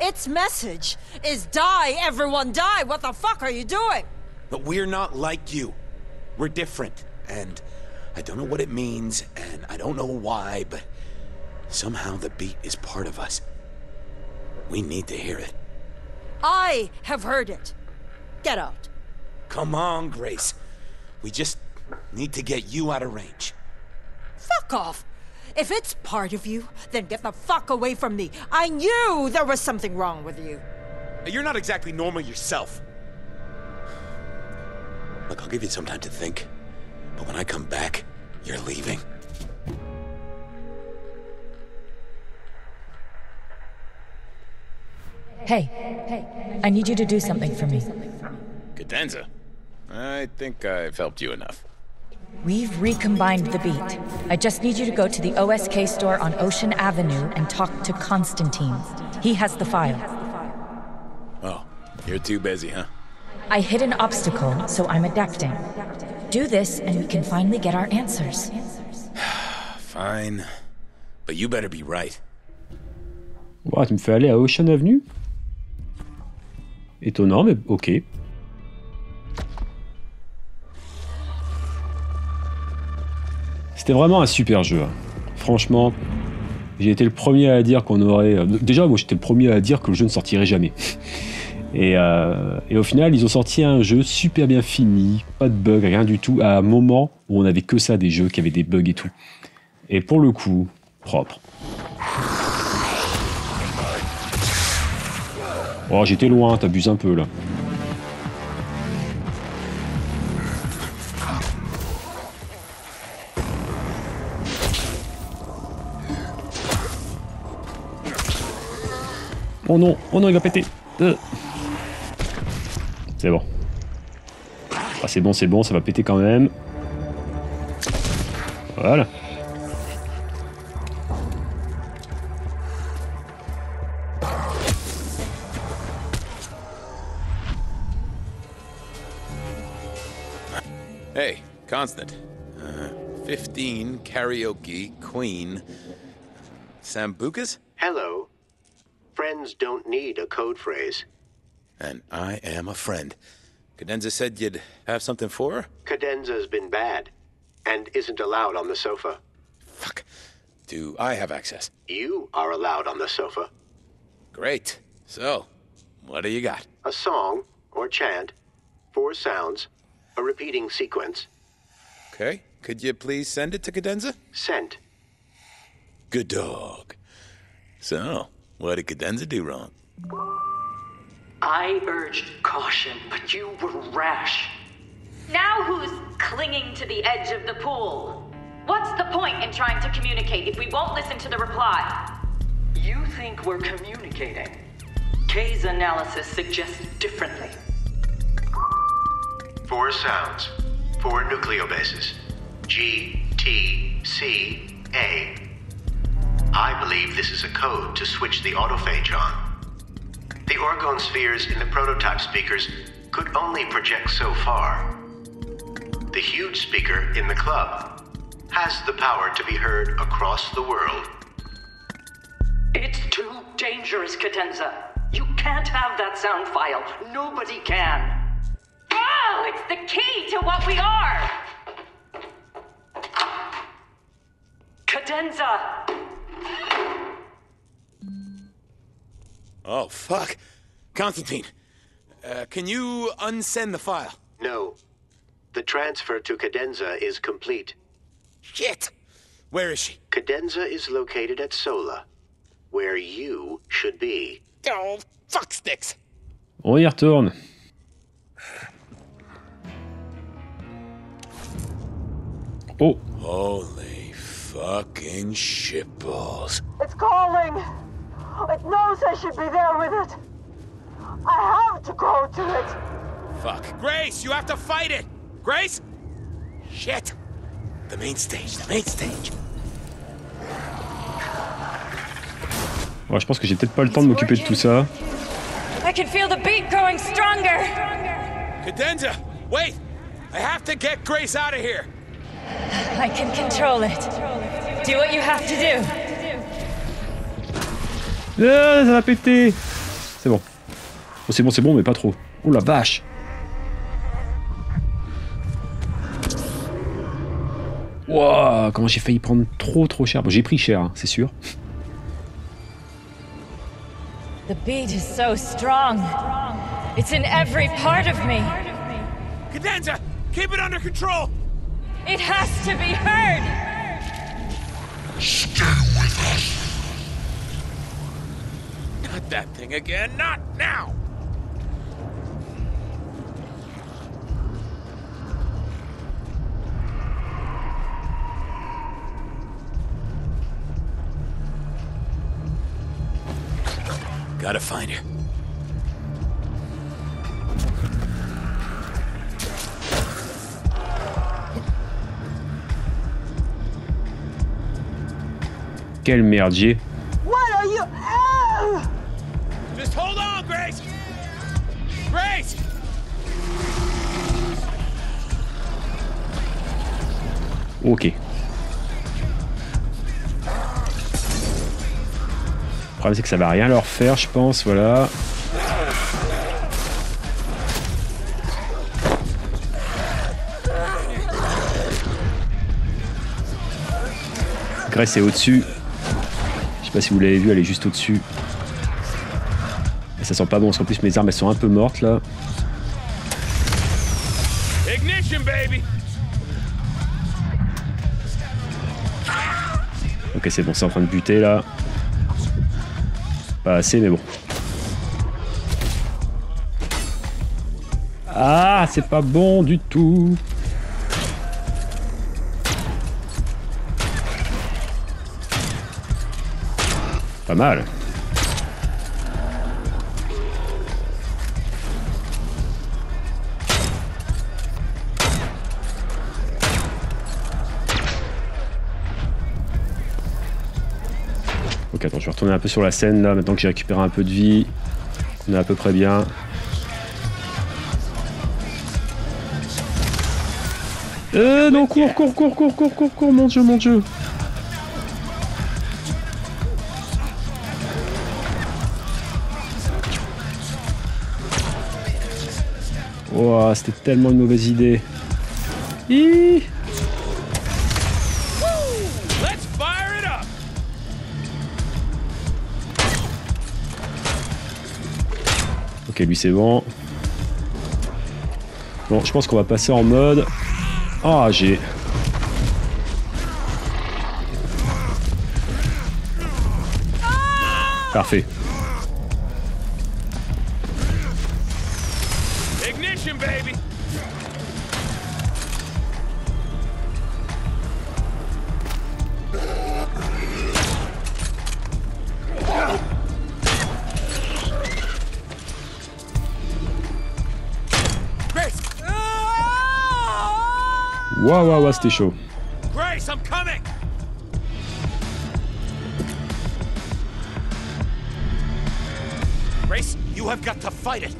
Its message is die, everyone die! What the fuck are you doing? But we're not like you. We're different. And I don't know what it means, and I don't know why, but somehow the Beat is part of us. We need to hear it. I have heard it. Get out. Come on, Grace. We just need to get you out of range. Fuck off. If it's part of you, then get the fuck away from me. I knew there was something wrong with you. You're not exactly normal yourself. Look, I'll give you some time to think. But when I come back, you're leaving. Hey, I need you to do something for me. Cadenza, I think I've helped you enough. We've recombined the Beat. I just need you to go to the OSK store on Ocean Avenue and talk to Constantine. He has the file. Oh, you're too busy, huh? I hit an obstacle, so I'm adapting. Do this and we can finally get our answers. Fine, but you better be right. Wow, tu me fais aller à Ocean Avenue? Étonnant, mais ok. C'était vraiment un super jeu. Franchement, j'ai été le premier à dire qu'on aurait... Déjà, moi, j'étais le premier à dire que le jeu ne sortirait jamais. Et au final, ils ont sorti un jeu super bien fini, pas de bugs, rien du tout, à un moment où on n'avait que ça, des jeux qui avaient des bugs et tout. Et pour le coup, propre. Oh, j'étais loin, t'abuses un peu, là. Oh non, il va péter. C'est bon. Ah, c'est bon, ça va péter quand même. Voilà. Hey, Constant. 15 karaoke queen. Sambucas? Hello. Friends don't need a code phrase. And I am a friend. Cadenza said you'd have something for her? Cadenza's been bad and isn't allowed on the sofa. Fuck. Do I have access? You are allowed on the sofa. Great. So, what do you got? A song or chant, 4 sounds. A repeating sequence. Okay. Could you please send it to Cadenza? Sent. Good dog. So, what did Cadenza do wrong? I urged caution, but you were rash. Now who's clinging to the edge of the pool? What's the point in trying to communicate if we won't listen to the reply? You think we're communicating? Kay's analysis suggests differently. 4 sounds, 4 nucleobases, G, T, C, A. I believe this is a code to switch the autophage on. The orgone spheres in the prototype speakers could only project so far. The huge speaker in the club has the power to be heard across the world. It's too dangerous, Cadenza. You can't have that sound file. Nobody can. Wow, it's the key to what we are! Cadenza! Oh, fuck. Constantine, can you unsend the file? No. The transfer to Cadenza is complete. Shit! Where is she? Cadenza is located at SOLA, where you should be. Oh, fuck sticks! On y retourne. Oh. Holy fucking shitballs. It's calling! It knows I should be there with it. I have to go to it. Fuck. Grace, you have to fight it! Grace? Shit! The main stage, the main stage. Ouais, je pense que j'ai peut-être pas le temps de m'occuper de tout ça. I can feel the beat growing stronger. Cadenza, wait! I have to get Grace out of here. I can control it. Do what you have to do. Ah, ça va péter. C'est bon. Oh, c'est bon, mais pas trop. Oh la vache! Wow, comment j'ai failli prendre trop cher. Bon, j'ai pris cher, hein, c'est sûr. The beat is so strong. It's in every part of me. Cadenza, keep it under control. It has to be heard. Stay with us. Not that thing again. Not now. Gotta find her. Quel merdier. What are you? Oh! Just hold on, Grace. Grace. Ok. Le problème c'est que ça va rien leur faire, je pense, voilà. Grace est au-dessus. Je sais pas si vous l'avez vu, elle est juste au-dessus. Ça sent pas bon, parce qu'en plus mes armes elles sont un peu mortes là. Ignition, baby. Ok, c'est bon, c'est en train de buter là. Pas assez, mais bon. Ah, c'est pas bon du tout. Pas mal. Ok, attends, je vais retourner un peu sur la scène là, maintenant que j'ai récupéré un peu de vie. On est à peu près bien. Non, cours, mon dieu. Wow, c'était tellement une mauvaise idée. Hi. Ok, lui c'est bon. Bon, je pense qu'on va passer en mode... Ah, oh, j'ai... Parfait. Ignition, baby. Waouh, c'était chaud. Grace, I'm coming. Grace, you have got to fight it.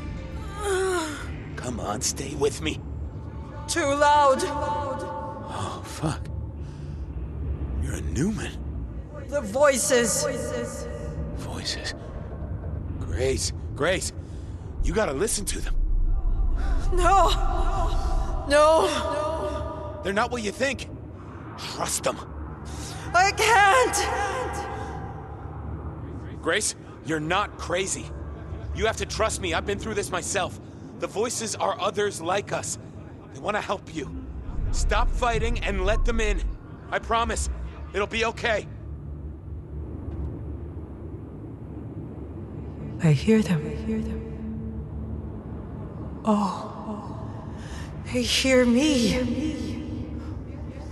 Come on, stay with me. Too loud. Oh, fuck. You're a Newman. The voices. Jesus. Grace, you gotta listen to them. No. They're not what you think. Trust them. I can't. Grace, you're not crazy. You have to trust me. I've been through this myself. The voices are others like us. They want to help you. Stop fighting and let them in. I promise. It'll be okay. I hear them. Oh. They hear me.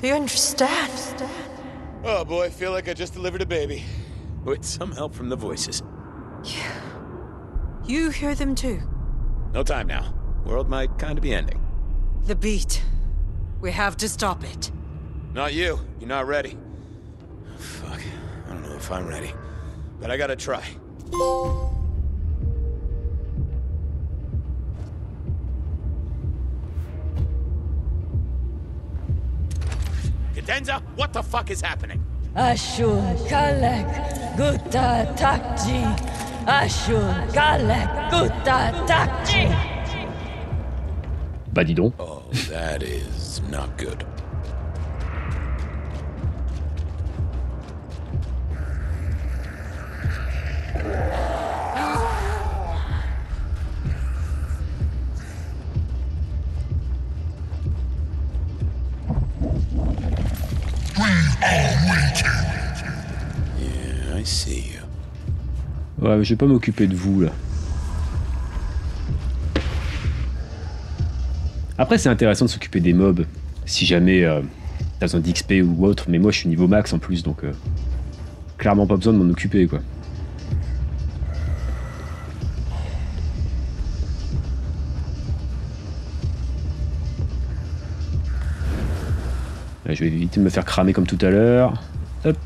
They understand. Oh boy, I feel like I just delivered a baby. With some help from the voices. Yeah. You hear them too. No time now. World might kind of be ending. The beat. We have to stop it. Not you. You're not ready. Fuck. I don't know if I'm ready. But I gotta try. Cadenza, what the fuck is happening? Ashun Kalek Guta Takji. Ashun Kalek Guta Takji. Bah dis donc. Oh, that is not good. Ouais, mais je vais pas m'occuper de vous là. Après, c'est intéressant de s'occuper des mobs si jamais t'as besoin d'XP ou autre, mais moi je suis niveau max en plus donc clairement pas besoin de m'en occuper quoi. Là, je vais éviter de me faire cramer comme tout à l'heure. Hop.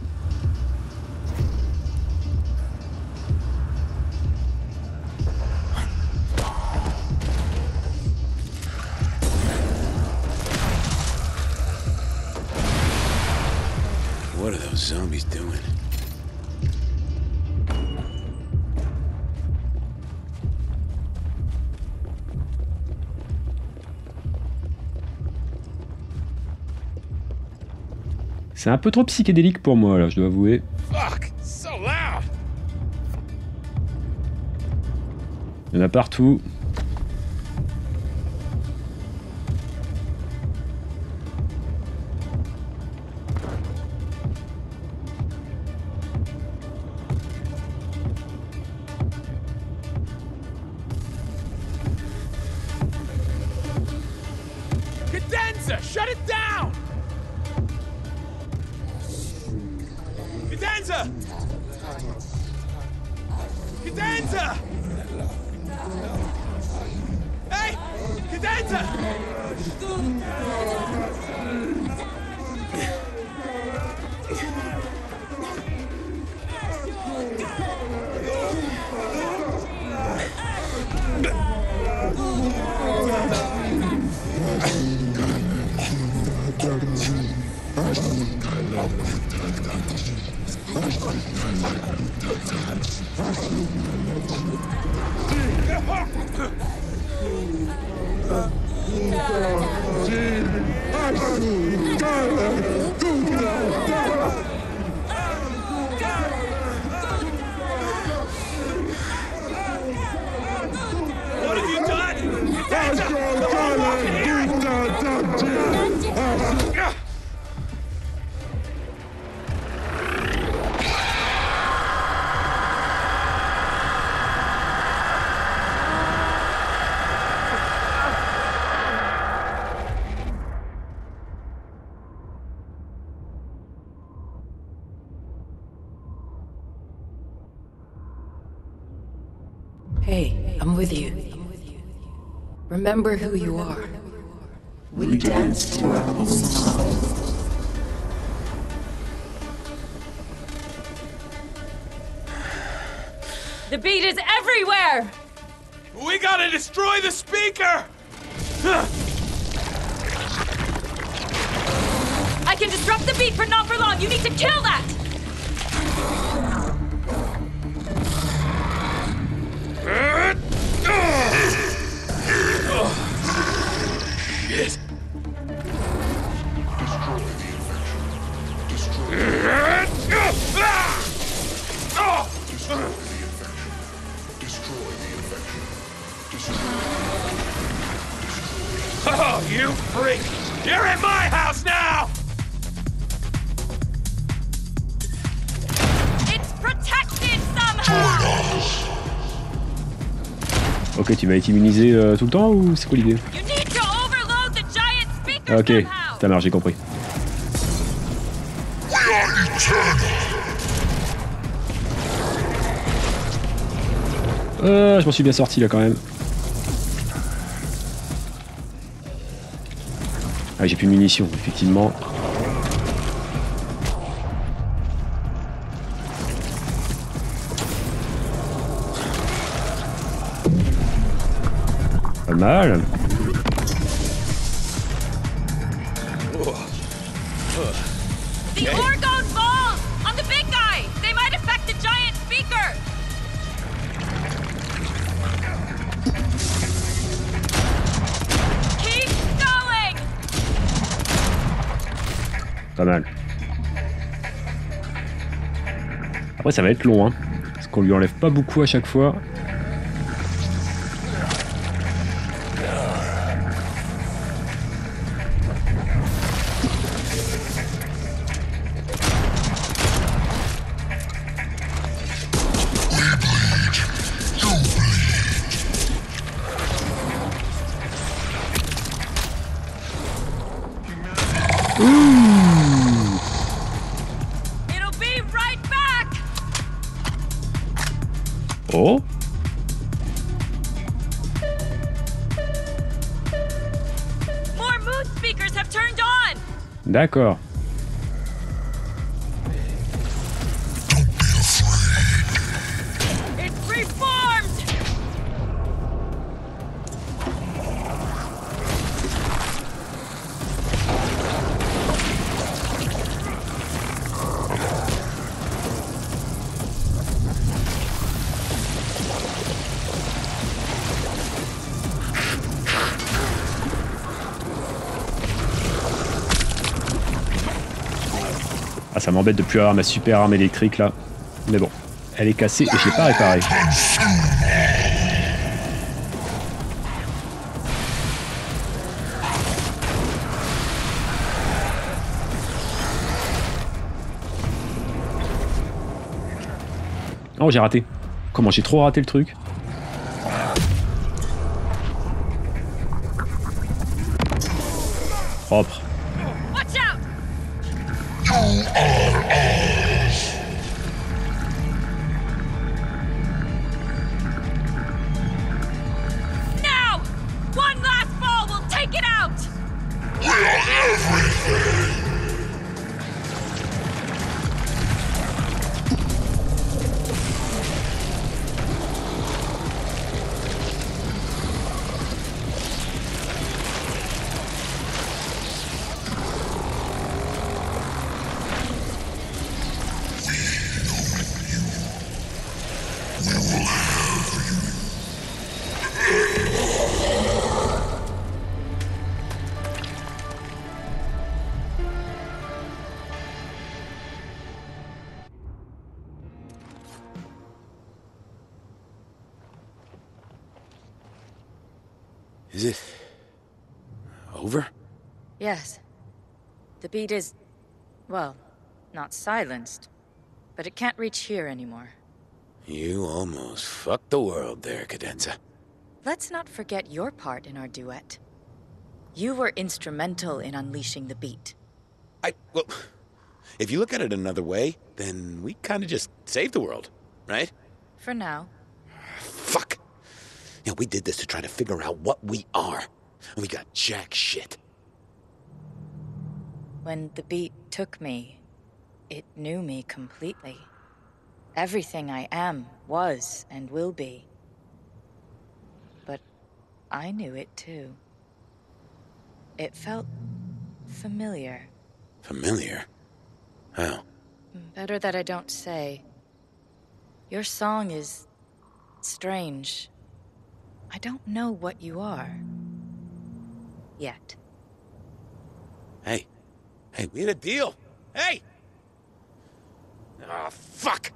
C'est un peu trop psychédélique pour moi là, je dois avouer. Fuck, so loud. Il y en a partout. Remember who you are. We danced to our own song. The beat is everywhere! We gotta destroy the speaker! I can disrupt the beat, but not for long. You need to kill that! Oh, you freak! You're in my house now! It's protected somehow! Ok, tu vas être immunisé tout le temps ou c'est quoi l'idée? Ok, ça marche, j'ai compris. Je m'en suis bien sorti là quand même. Ah, j'ai plus de munitions, effectivement. Pas mal. Pas mal. Après ça va être long hein, parce qu'on lui enlève pas beaucoup à chaque fois. D'accord. Ça m'embête de plus avoir ma super arme électrique là. Mais bon, elle est cassée et je l'ai pas réparée. Oh, j'ai raté. Comment j'ai trop raté le truc? Propre. Is it over? Yes. The beat is, well, not silenced, but it can't reach here anymore. You almost fucked the world there, Cadenza. Let's not forget your part in our duet. You were instrumental in unleashing the beat. Well, if you look at it another way, then we kind of just saved the world, right? For now. Fuck! You know, we did this to try to figure out what we are, and we got jack shit. When the beat took me, it knew me completely. Everything I am, was, and will be. But I knew it too. It felt familiar. Familiar? How? Better that I don't say. Your song is strange. I don't know what you are. Yet. Hey. Hey, we had a deal. Hey! Ah, oh, fuck!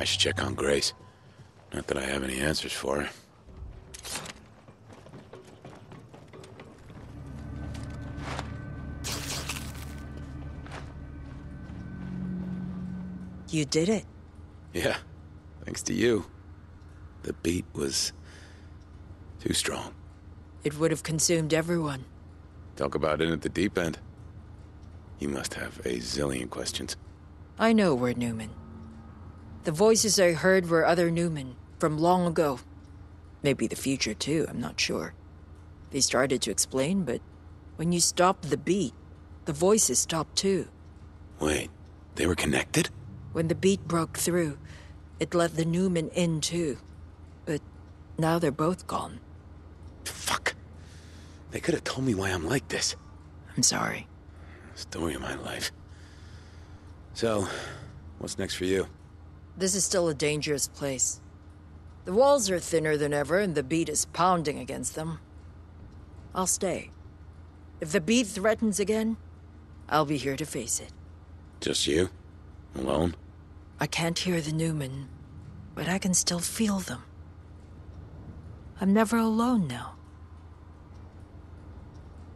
I should check on Grace. Not that I have any answers for her. You did it. Yeah, thanks to you. The beat was too strong. It would have consumed everyone. Talk about in at the deep end. You must have a zillion questions. I know we're Newman. The voices I heard were other Newman, from long ago. Maybe the future, too, I'm not sure. They started to explain, but when you stopped the beat, the voices stopped, too. Wait, they were connected? When the beat broke through, it let the Newman in, too. But now they're both gone. Fuck. They could have told me why I'm like this. I'm sorry. Story of my life. So, what's next for you? This is still a dangerous place. The walls are thinner than ever, and the beat is pounding against them. I'll stay. If the beat threatens again, I'll be here to face it. Just you? Alone? I can't hear the Newman, but I can still feel them. I'm never alone now.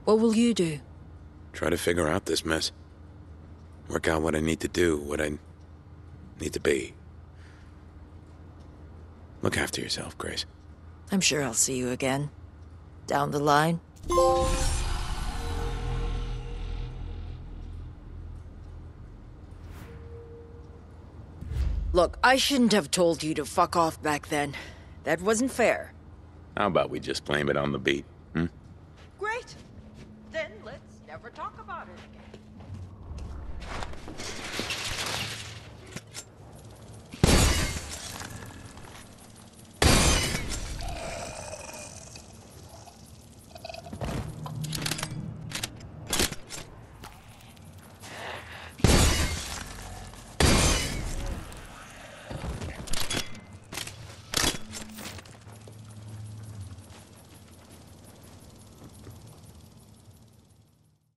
What will you do? Try to figure out this mess. Work out what I need to do, what I need to be. Look after yourself, Grace. I'm sure I'll see you again. Down the line. Look, I shouldn't have told you to fuck off back then. That wasn't fair. How about we just blame it on the beat, hmm? Great! Then let's never talk about it again.